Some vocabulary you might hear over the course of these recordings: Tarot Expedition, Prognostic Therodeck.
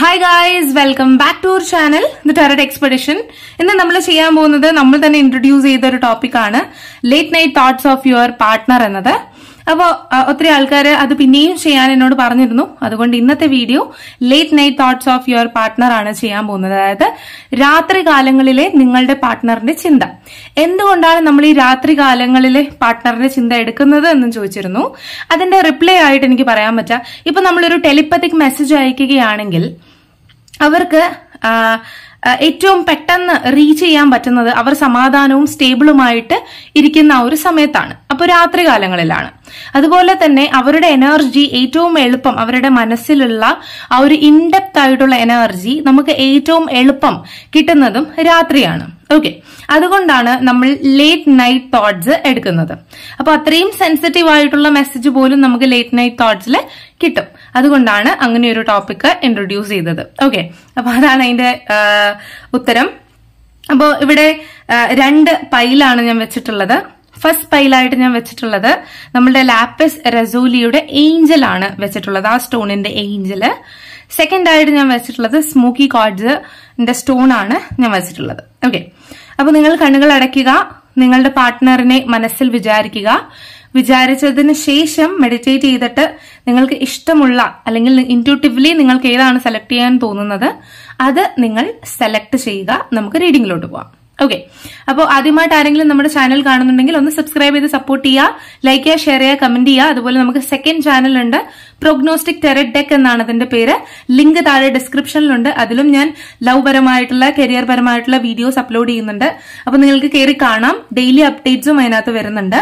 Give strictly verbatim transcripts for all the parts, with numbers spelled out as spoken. Hi guys, welcome back to our channel, the Tarot Expedition. In this video, we will introduce the topic late night thoughts of your partner. If you have a name, that's the video late night thoughts of your partner. That's the Ratri Kalangalile, Ningalde partner. Chinda. Endonda namely Ratri Kalangalile, partner Chinda Edkanada and Chochirno. Then the reply I didn't give Paramacha. If a telepathic message I kiki anangil, our ഏറ്റവും പെട്ടെന്ന് reach ചെയ്യാൻ പറ്റുന്നത് അവർ സമാധാനവും സ്റ്റേബിളുമായിട്ട് ഇരിക്കുന്ന ഒരു സമയത്താണ് അപ്പോൾ രാത്രി കാലങ്ങളിലാണ് അതുപോലെ തന്നെ അവരുടെ എനർജി ഏറ്റവും എളുപ്പം അവരുടെ മനസ്സിലുള്ള ആ ഒരു ഇൻഡെപ്ത് ആയിട്ടുള്ള എനർജി നമുക്ക് ഏറ്റവും എളുപ്പം കിട്ടുന്നതും രാത്രിയാണ് ഓക്കേ അതുകൊണ്ടാണ് നമ്മൾ ലേറ്റ് നൈറ്റ് തോട്ട്സ് എടുക്കുന്നത് അപ്പോൾ അത്രയും സെൻസിറ്റീവ് ആയിട്ടുള്ള മെസ്സേജ് പോലും നമുക്ക് ലേറ്റ് നൈറ്റ് തോട്ട്സിൽ കിട്ടും അതുകൊണ്ടാണ് അങ്ങനെ ഒരു ടോപ്പിക് ഇൻട്രോഡ്യൂസ് ചെയ്തത് ഓക്കേ അപ്പോൾ അതാണ് അതിന്റെ ഉത്തരം അപ്പോൾ ഇവിടെ രണ്ട് പൈലാണ് ഞാൻ വെച്ചിട്ടുള്ളത് ഫസ്റ്റ് പൈലായിട്ട് ഞാൻ വെച്ചിട്ടുള്ളത് നമ്മുടെ ലാപ്പിസ് റസൂലിയുടെ ഏഞ്ചൽ ആണ് വെച്ചിട്ടുള്ളത് ആ സ്റ്റോണിന്റെ ഏഞ്ചൽ സെക്കൻഡ് ആയിട്ട് ഞാൻ വെച്ചിട്ടുള്ളത് സ്മോക്കി കാർഡ്സ് ന്റെ സ്റ്റോൺ ആണ് ഞാൻ വെച്ചിട്ടുള്ളത് ഓക്കേ അപ്പോൾ നിങ്ങൾ കണ്ണുകൾ അടയ്ക്കുക നിങ്ങളുടെ പാർട്ണറിനെ മനസ്സിൽ വിചാരിക്കുക വിചാരിച്ചതിന് ശേഷം മെഡിറ്റേറ്റ് ചെയ്തിട്ട് നിങ്ങൾക്ക് ഇഷ്ടമുള്ള അല്ലെങ്കിൽ ഇൻട്യൂട്ടീവ്ലി നിങ്ങൾക്ക് ഏതാണ് സെലക്ട് ചെയ്യാൻ തോന്നുന്നത് അത് നിങ്ങൾ സെലക്ട് ചെയ്യുക നമുക്ക് റീഡിംഗിലോട്ട് പോവാം ഓക്കേ അപ്പോൾ ആദ്യമായിട്ട് ആരെങ്കിലും നമ്മുടെ ചാനൽ കാണുന്നുണ്ടെങ്കിൽ ഒന്ന് സബ്സ്ക്രൈബ് ചെയ്ത് സപ്പോർട്ട് ചെയ്യുക ലൈക്ക് ചെയ്യുക ഷെയർ ചെയ്യുക കമന്റ് ചെയ്യുക അതുപോലെ നമുക്ക് സെക്കൻഡ് ചാനൽ ഉണ്ട് Prognostic Therodeck എന്നാണ് അതിന്റെ പേര് ലിങ്ക് താഴെ ഡിസ്ക്രിപ്ഷനിലുണ്ട് അതിലും ഞാൻ ലവ് പരമായിട്ടുള്ള കരിയർ പരമായിട്ടുള്ള വീഡിയോസ് അപ്ലോഡ് ചെയ്യുന്നുണ്ട് അപ്പോൾ നിങ്ങൾക്ക് കേറി കാണാം ഡെയിലി അപ്ഡേറ്റ്സും അതിനകത്ത് വരുന്നുണ്ട്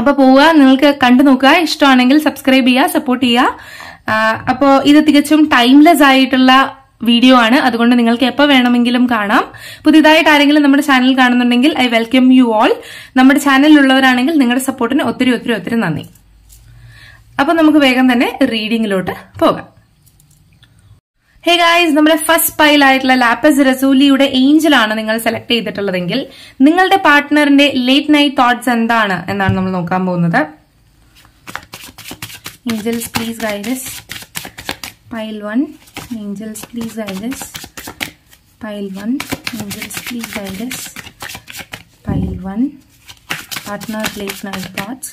അപ്പോൾ പോവുക നിങ്ങൾക്ക് കണ്ടു നോക്കുക ഇഷ്ടമാണെങ്കിൽ സബ്സ്ക്രൈബ് ചെയ്യുക സപ്പോർട്ട് ചെയ്യുക അപ്പോൾ ഇത് തികച്ചും ടൈംലെസ് ആയിട്ടുള്ള video ആണ് അതുകൊണ്ട് നിങ്ങൾക്ക് എപ്പോൾ വേണമെങ്കിലും കാണാം പുതിയതായിട്ട് ആരെങ്കിലും നമ്മുടെ ചാനൽ കാണുന്നുണ്ടെങ്കിൽ I welcome you all നമ്മുടെ ചാനലിലുള്ളവരാണെങ്കിൽ നിങ്ങളുടെ സപ്പോർട്ടിന് ഒത്തിരി ഒത്തിരി ഒത്തിരി നന്ദി അപ്പോൾ നമുക്ക് വേഗം തന്നെ റീഡിംഗിലോട്ട് പോകാം Hey guys, നമ്മുടെ ഫസ്റ്റ് പൈൽ ആയിട്ടുള്ള ലാപ്പിസ് റസൂലിയുടെ ഏഞ്ചൽ ആണ് നിങ്ങൾ സെലക്ട് ചെയ്തിട്ടുള്ളതെങ്കിൽ നിങ്ങളുടെ പാർട്ണറിന്റെ ലേറ്റ് നൈറ്റ് തോട്ട്സ് എന്താണ് എന്നാണ് നമ്മൾ നോക്കാൻ പോകുന്നത് angels please guides pile one Angels, please guide us. Pile one. Angels, please guide us. Pile one. Partner late night thoughts.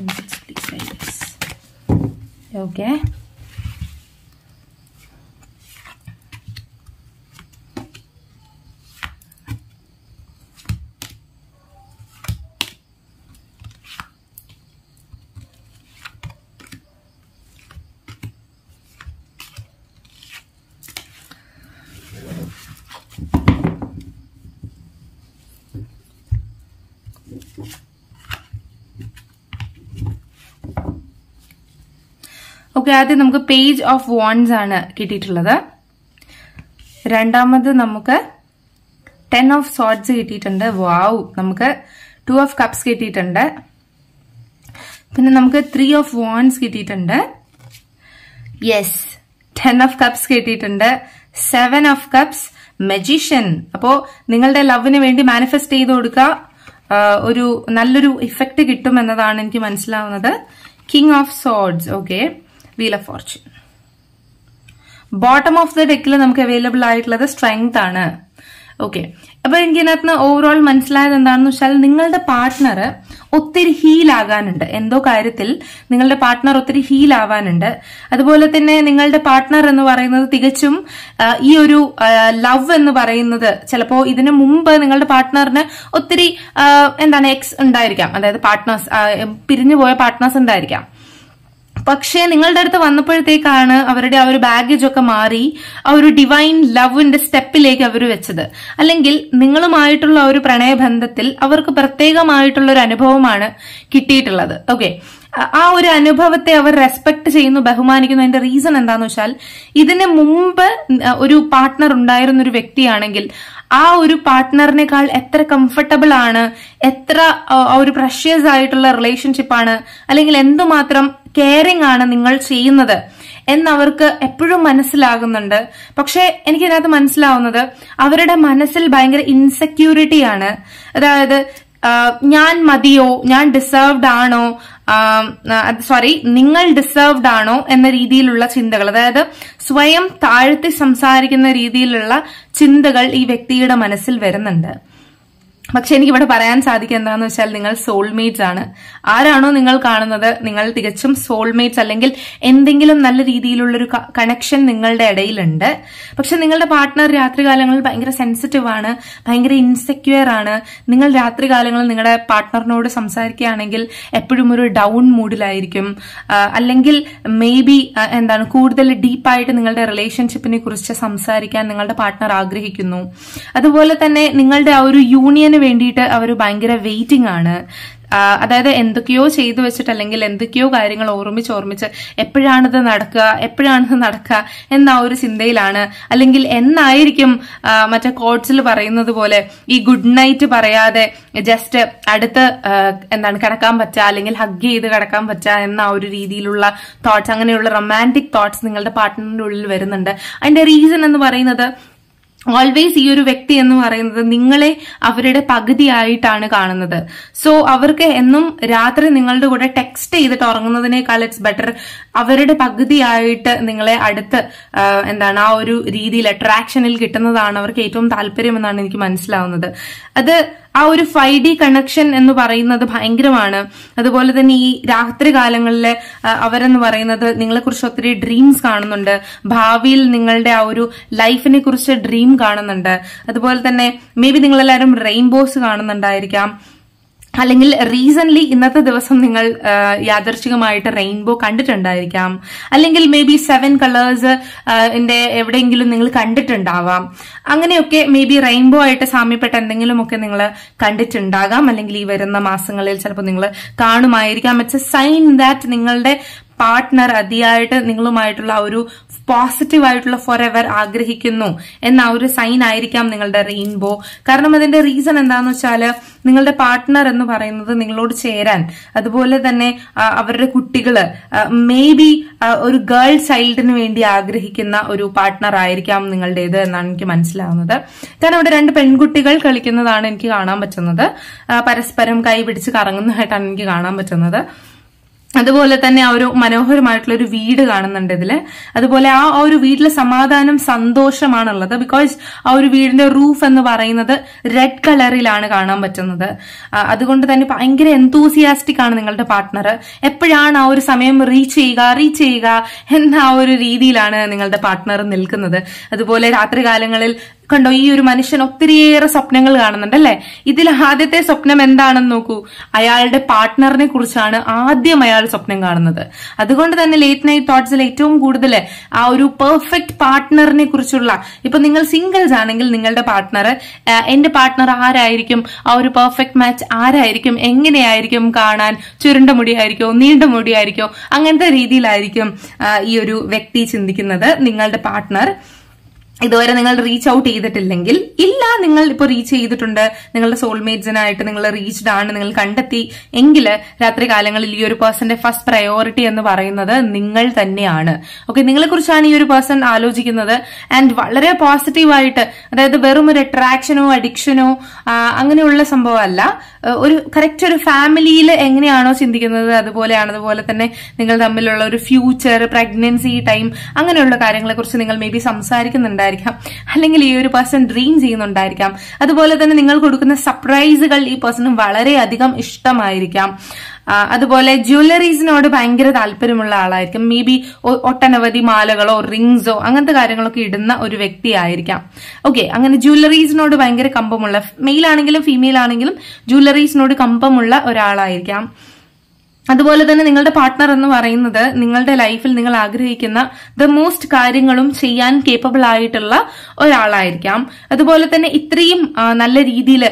Angels, please guide us. Okay. Okay, आदि नमक page of wands आना किटी टल्लदा. रंडामद नमक ten of swords किटी टंडा. Wow, नमक two of cups किटी टंडा. फिर नमक three of wands किटी टंडा. Yes, ten of cups किटी टंडा. Seven of cups magician. अपो निगलडे love ने वेंडी manifest ये दोड़का ഒരു നല്ലൊരു ഇഫക്റ്റ് കിട്ടും എന്നതാണ് എനിക്ക് മനസ്സിലാവുന്നത് king of swords okay wheel of fortune bottom of the ഡെക്കിൽ നമുക്ക് അവൈലബിൾ ആയിട്ടുള്ളത് സ്ട്രെങ്ത് ആണ് ഓക്കെ അപ്പോൾ എനിക്കിനകത്ത് ഓവറോൾ മനസ്സിലായത് എന്താണെന്ന് വെച്ചാൽ നിങ്ങളുടെ പാർട്ട്ണർ ഒത്തിരി ഹീൽ ആകാനുണ്ട് എന്തോ കാര്യത്തിൽ നിങ്ങളുടെ പാർട്ട്ണർ ഒത്തിരി ഹീൽ ആവാനുണ്ട് അതുപോലെ തന്നെ നിങ്ങളുടെ പാർട്ട്ണർ എന്ന് പറയുന്നത് തികച്ചും ഈ ഒരു ലവ് എന്ന് പറയുന്നത് ചിലപ്പോൾ ഇതിനു മുമ്പ് നിങ്ങളുടെ പാർട്ട്ണറിന് ഒത്തിരി എന്താണ് എക്സ് ഉണ്ടായിരിക്കാം അതായത് പാർട്ട്നേഴ്സ് പിരിഞ്ഞുപോയ പാർട്ട്നേഴ്സ് ഉണ്ടായിരിക്കാം പക്ഷേ നിങ്ങളുടെ അടുത്ത് വന്നപ്പോഴത്തേക്കാണ് അവരുടെ ആ ഒരു ബാഗേജ് ഒക്കെ മാറി ആ ഒരു ഡിവൈൻ ലവിന്റെ സ്റ്റെപ്പിലേക്ക് അവർ വെച്ചത് അല്ലെങ്കിൽ നിങ്ങളുമായിട്ടുള്ള ഒരു പ്രണയബന്ധത്തിൽ അവർക്ക് പ്രത്യേകമായിട്ടുള്ള ഒരു അനുഭവമാണ് കിട്ടിയിട്ടുള്ളത് ഓക്കെ ആ ഒരു അനുഭവത്തെ അവർ റെസ്പെക്ട് ചെയ്യുന്നു ബഹുമാനിക്കുന്നു അതിന്റെ റീസൺ എന്താന്ന് വെച്ചാൽ ഇതിന് മുമ്പ് ഒരു പാർട്ട്ണർ ഉണ്ടായിരുന്ന ഒരു വ്യക്തിയാണെങ്കിൽ ആ ഒരു പാർട്ട്ണറിനേക്കാൾ എത്ര കംഫർട്ടബിൾ ആണ് എത്ര ഒരു പ്രഷ്യസ് ആയിട്ടുള്ള റിലേഷൻഷിപ്പാണ് അല്ലെങ്കിൽ എന്തുമാത്രം കെയറിംഗ് ആണ് നിങ്ങൾ ചെയ്യുന്നത് എന്നവർക്ക് എപ്പോഴും മനസ്സിലാകുന്നുണ്ട് പക്ഷെ എനിക്കതിനകത്ത് മനസ്സിലാവുന്നത് അവരുടെ മനസ്സിൽ ഭയങ്കര ഇൻസെക്യൂരിറ്റിയാണ് അതായത് ഞാൻ മതിയോ ഞാൻ ഡിസേർവ്ഡ് ആണോ സോറി നിങ്ങൾ ഡിസേർവ്ഡ് ആണോ എന്ന രീതിയിലുള്ള ചിന്തകൾ, അതായത് സ്വയം താഴ്ത്തി സംസാരിക്കുന്ന രീതിയിലുള്ള ചിന്തകൾ ഈ വ്യക്തിയുടെ മനസ്സിൽ വരുന്നുണ്ട്. പക്ഷെ എനിക്കിവിടെ പറയാൻ സാധിക്കുക എന്താണെന്ന് വെച്ചാൽ നിങ്ങൾ സോൾമേറ്റ്സ് ആണ്. ആരാണോ നിങ്ങൾ കാണുന്നത് നിങ്ങൾ തികച്ചും സോൾമേറ്റ്സ്, അല്ലെങ്കിൽ എന്തെങ്കിലും നല്ല രീതിയിലുള്ളൊരു കണക്ഷൻ നിങ്ങളുടെ ഇടയിലുണ്ട്. പക്ഷെ നിങ്ങളുടെ പാർട്ട്ണർ രാത്രികാലങ്ങളിൽ ഭയങ്കര സെൻസിറ്റീവ് ആണ്, ഭയങ്കര ഇൻസെക്യൂർ ആണ്. നിങ്ങൾ രാത്രികാലങ്ങളിൽ നിങ്ങളുടെ പാർട്ട്ണറിനോട് സംസാരിക്കുകയാണെങ്കിൽ എപ്പോഴും ഒരു ഡൗൺ മൂഡിലായിരിക്കും, അല്ലെങ്കിൽ മേ ബി എന്താണ് കൂടുതൽ ഡീപ്പായിട്ട് നിങ്ങളുടെ റിലേഷൻഷിപ്പിനെ കുറിച്ച് സംസാരിക്കാൻ നിങ്ങളുടെ പാർട്ട്ണർ ആഗ്രഹിക്കുന്നു. അതുപോലെ തന്നെ നിങ്ങളുടെ ആ ഒരു യൂണിയൻ വേണ്ടിയിട്ട് അവർ ഭയങ്കര വെയിറ്റിംഗ് ആണ്. അതായത് എന്തൊക്കെയോ ചെയ്തു വെച്ചിട്ട് അല്ലെങ്കിൽ എന്തൊക്കെയോ കാര്യങ്ങൾ ഓർമ്മിച്ച് ഓർമ്മിച്ച് എപ്പോഴാണിത് നടക്കുക എപ്പോഴാണിത് നടക്കുക എന്ന ഒരു ചിന്തയിലാണ്. അല്ലെങ്കിൽ എന്നായിരിക്കും മറ്റേ കോഡ്സിൽ പറയുന്നത് പോലെ ഈ ഗുഡ് നൈറ്റ് പറയാതെ ജസ്റ്റ് അടുത്ത് എന്താണ് കിടക്കാൻ പറ്റുക, അല്ലെങ്കിൽ ഹഗ് ചെയ്ത് കിടക്കാൻ പറ്റുക എന്ന ഒരു രീതിയിലുള്ള തോട്ട്സ്, അങ്ങനെയുള്ള റൊമാൻറ്റിക് തോട്ട്സ് നിങ്ങളുടെ പാർട്ട്ണറിന്റെ ഉള്ളിൽ വരുന്നുണ്ട്. അതിന്റെ റീസൺ എന്ന് പറയുന്നത് ഓൾവേസ് ഈ ഒരു വ്യക്തി എന്ന് പറയുന്നത് നിങ്ങളെ അവരുടെ പകുതിയായിട്ടാണ് കാണുന്നത്. സോ അവർക്ക് എന്നും രാത്രി നിങ്ങളുടെ കൂടെ ടെക്സ്റ്റ് ചെയ്തിട്ട് ഉറങ്ങുന്നതിനേക്കാൾ ഇറ്റ്സ് ബെറ്റർ അവരുടെ പകുതിയായിട്ട് നിങ്ങളെ അടുത്ത് എന്താണ് ആ ഒരു രീതിയിൽ അട്രാക്ഷനിൽ കിട്ടുന്നതാണ് അവർക്ക് ഏറ്റവും താല്പര്യമെന്നാണ് എനിക്ക് മനസ്സിലാവുന്നത്. അത് ആ ഒരു ഫൈവ് ഡി കണക്ഷൻ എന്ന് പറയുന്നത് ഭയങ്കരമാണ്. അതുപോലെ തന്നെ ഈ രാത്രി കാലങ്ങളിൽ അവരെന്ന് പറയുന്നത് നിങ്ങളെക്കുറിച്ച് ഒത്തിരി ഡ്രീംസ് കാണുന്നുണ്ട്, ഭാവിയിൽ നിങ്ങളുടെ ആ ഒരു ലൈഫിനെ കുറിച്ച് ഡ്രീം കാണുന്നുണ്ട്. അതുപോലെ തന്നെ മേ ബി നിങ്ങളെല്ലാവരും റെയിൻബോസ് കാണുന്നുണ്ടായിരിക്കാം, അല്ലെങ്കിൽ റീസൺലി ഇന്നത്തെ ദിവസം നിങ്ങൾ യാദർശികമായിട്ട് റെയിൻബോ കണ്ടിട്ടുണ്ടായിരിക്കാം, അല്ലെങ്കിൽ മേ ബി സെവൻ കളേഴ്സ് ന്റെ എവിടെയെങ്കിലും നിങ്ങൾ കണ്ടിട്ടുണ്ടാവാം. അങ്ങനെയൊക്കെ മേ ബി റെയിൻബോ ആയിട്ട് സാമ്യപ്പെട്ട എന്തെങ്കിലുമൊക്കെ നിങ്ങൾ കണ്ടിട്ടുണ്ടാകാം, അല്ലെങ്കിൽ ഈ വരുന്ന മാസങ്ങളിൽ ചിലപ്പോൾ നിങ്ങൾ കാണുമായിരിക്കാം. ഇറ്റ്സ് എ സൈൻ ദാറ്റ് നിങ്ങളുടെ പാർട്ട്ണർ അതിയായിട്ട് നിങ്ങളുമായിട്ടുള്ള ഒരു പോസിറ്റീവായിട്ടുള്ള ഫോർ എവർ ആഗ്രഹിക്കുന്നു എന്ന ഒരു സൈൻ ആയിരിക്കാം നിങ്ങളുടെ റെയിൻബോ. കാരണം അതിന്റെ റീസൺ എന്താണെന്ന് വെച്ചാൽ നിങ്ങളുടെ പാർട്ട്ണർ എന്ന് പറയുന്നത് നിങ്ങളോട് ചേരാൻ, അതുപോലെ തന്നെ അവരുടെ കുട്ടികള് മേ ബി ഒരു ഗേൾ ചൈൽഡിന് വേണ്ടി ആഗ്രഹിക്കുന്ന ഒരു പാർട്ട്ണർ ആയിരിക്കാം നിങ്ങളുടേത് എന്നാണ് എനിക്ക് മനസ്സിലാവുന്നത്. കാരണം ഇവിടെ രണ്ട് പെൺകുട്ടികൾ കളിക്കുന്നതാണ് എനിക്ക് കാണാൻ പറ്റുന്നത്, പരസ്പരം കൈ പിടിച്ച് കറങ്ങുന്നതായിട്ടാണ് എനിക്ക് കാണാൻ പറ്റുന്നത്. അതുപോലെ തന്നെ ആ ഒരു മനോഹരമായിട്ടുള്ള ഒരു വീട് കാണുന്നുണ്ട് ഇതില്. അതുപോലെ ആ ഒരു വീട്ടിലെ സമാധാനം സന്തോഷമാണുള്ളത്, ബിക്കോസ് ആ ഒരു വീടിന്റെ റൂഫ് എന്ന് പറയുന്നത് റെഡ് കളറിലാണ് കാണാൻ പറ്റുന്നത്. അതുകൊണ്ട് തന്നെ ഭയങ്കര എന്തൂസിയാസ്റ്റിക് ആണ് നിങ്ങളുടെ പാർട്ട്ണർ. എപ്പോഴാണ് ആ ഒരു സമയം റീച്ച് ചെയ്യുക റീച്ച് ചെയ്യുക എന്ന ആ ഒരു രീതിയിലാണ് നിങ്ങളുടെ പാർട്ട്ണർ നിൽക്കുന്നത്. അതുപോലെ രാത്രി കാലങ്ങളിൽ കണ്ടോ ഈ ഒരു മനുഷ്യൻ ഒത്തിരിയേറെ സ്വപ്നങ്ങൾ കാണുന്നുണ്ട് അല്ലെ. ഇതിൽ ആദ്യത്തെ സ്വപ്നം എന്താണെന്ന് നോക്കൂ, അയാളുടെ പാർട്ട്ണറിനെ കുറിച്ചാണ് ആദ്യം അയാൾ സ്വപ്നം കാണുന്നത്. അതുകൊണ്ട് തന്നെ ലേറ്റ് നൈറ്റ് തോട്ട്സിൽ ഏറ്റവും കൂടുതൽ ആ ഒരു പെർഫെക്റ്റ് പാർട്ട്ണറിനെ കുറിച്ചുള്ള, ഇപ്പൊ നിങ്ങൾ സിംഗിൾസ് ആണെങ്കിൽ നിങ്ങളുടെ പാർട്ട്ണർ എന്റെ പാർട്ട്ണർ ആരായിരിക്കും, ആ ഒരു പെർഫെക്റ്റ് മാച്ച് ആരായിരിക്കും, എങ്ങനെയായിരിക്കും കാണാൻ, ചുരുണ്ട മുടിയായിരിക്കോ നീണ്ട മുടിയായിരിക്കോ, അങ്ങനത്തെ രീതിയിലായിരിക്കും ഈ ഒരു വ്യക്തി ചിന്തിക്കുന്നത് നിങ്ങളുടെ പാർട്ട്ണർ. ഇതുവരെ നിങ്ങൾ റീച്ച് ഔട്ട് ചെയ്തിട്ടില്ലെങ്കിൽ, ഇല്ല നിങ്ങൾ ഇപ്പോൾ റീച്ച് ചെയ്തിട്ടുണ്ട്, നിങ്ങളുടെ സോൾമേറ്റ്സിനായിട്ട് നിങ്ങൾ റീച്ച്ഡ് ആണ്, നിങ്ങൾ കണ്ടെത്തി എങ്കിൽ രാത്രി കാലങ്ങളിൽ ഈ ഒരു പേഴ്സന്റെ ഫസ്റ്റ് പ്രയോറിറ്റി എന്ന് പറയുന്നത് നിങ്ങൾ തന്നെയാണ്. ഓക്കെ, നിങ്ങളെ കുറിച്ചാണ് ഈ ഒരു പേഴ്സൺ ആലോചിക്കുന്നത്. ആൻഡ് വളരെ പോസിറ്റീവായിട്ട്, അതായത് വെറും ഒരു അട്രാക്ഷനോ അഡിക്ഷനോ അങ്ങനെയുള്ള സംഭവമല്ല, ഒരു കറക്റ്റ് ഒരു ഫാമിലിയിൽ എങ്ങനെയാണോ ചിന്തിക്കുന്നത് അതുപോലെയാണ്. അതുപോലെ തന്നെ നിങ്ങൾ തമ്മിലുള്ള ഒരു ഫ്യൂച്ചർ, പ്രഗ്നൻസി ടൈം, അങ്ങനെയുള്ള കാര്യങ്ങളെക്കുറിച്ച് നിങ്ങൾ മേ ബി സംസാരിക്കുന്നുണ്ട്, അല്ലെങ്കിൽ ഈ ഒരു പേഴ്സൺ ഡ്രീം ചെയ്യുന്നുണ്ടായിരിക്കാം. അതുപോലെ തന്നെ നിങ്ങൾ കൊടുക്കുന്ന സർപ്രൈസുകൾ ഈ പേഴ്സണും വളരെയധികം ഇഷ്ടമായിരിക്കാം. അതുപോലെ ജ്വല്ലറീസിനോട് ഭയങ്കര താല്പര്യമുള്ള ആളായിരിക്കും, മേ ബി ഒട്ടനവധി മാലകളോ റിങ്സോ അങ്ങനത്തെ കാര്യങ്ങളൊക്കെ ഇടുന്ന ഒരു വ്യക്തി ആയിരിക്കാം. ഓക്കെ, അങ്ങനെ ജ്വല്ലറീസിനോട് ഭയങ്കര കമ്പമുള്ള, മെയിൽ ആണെങ്കിലും ഫീമെയിൽ ആണെങ്കിലും ജ്വല്ലറീസിനോട് കമ്പമുള്ള ഒരാളായിരിക്കാം. അതുപോലെ തന്നെ നിങ്ങളുടെ പാർട്ട്ണർ എന്ന് പറയുന്നത് നിങ്ങളുടെ ലൈഫിൽ നിങ്ങൾ ആഗ്രഹിക്കുന്ന ദ മോസ്റ്റ് കാര്യങ്ങളും ചെയ്യാൻ കേപ്പബിൾ ആയിട്ടുള്ള ഒരാളായിരിക്കാം. അതുപോലെ തന്നെ ഇത്രയും നല്ല രീതിയിൽ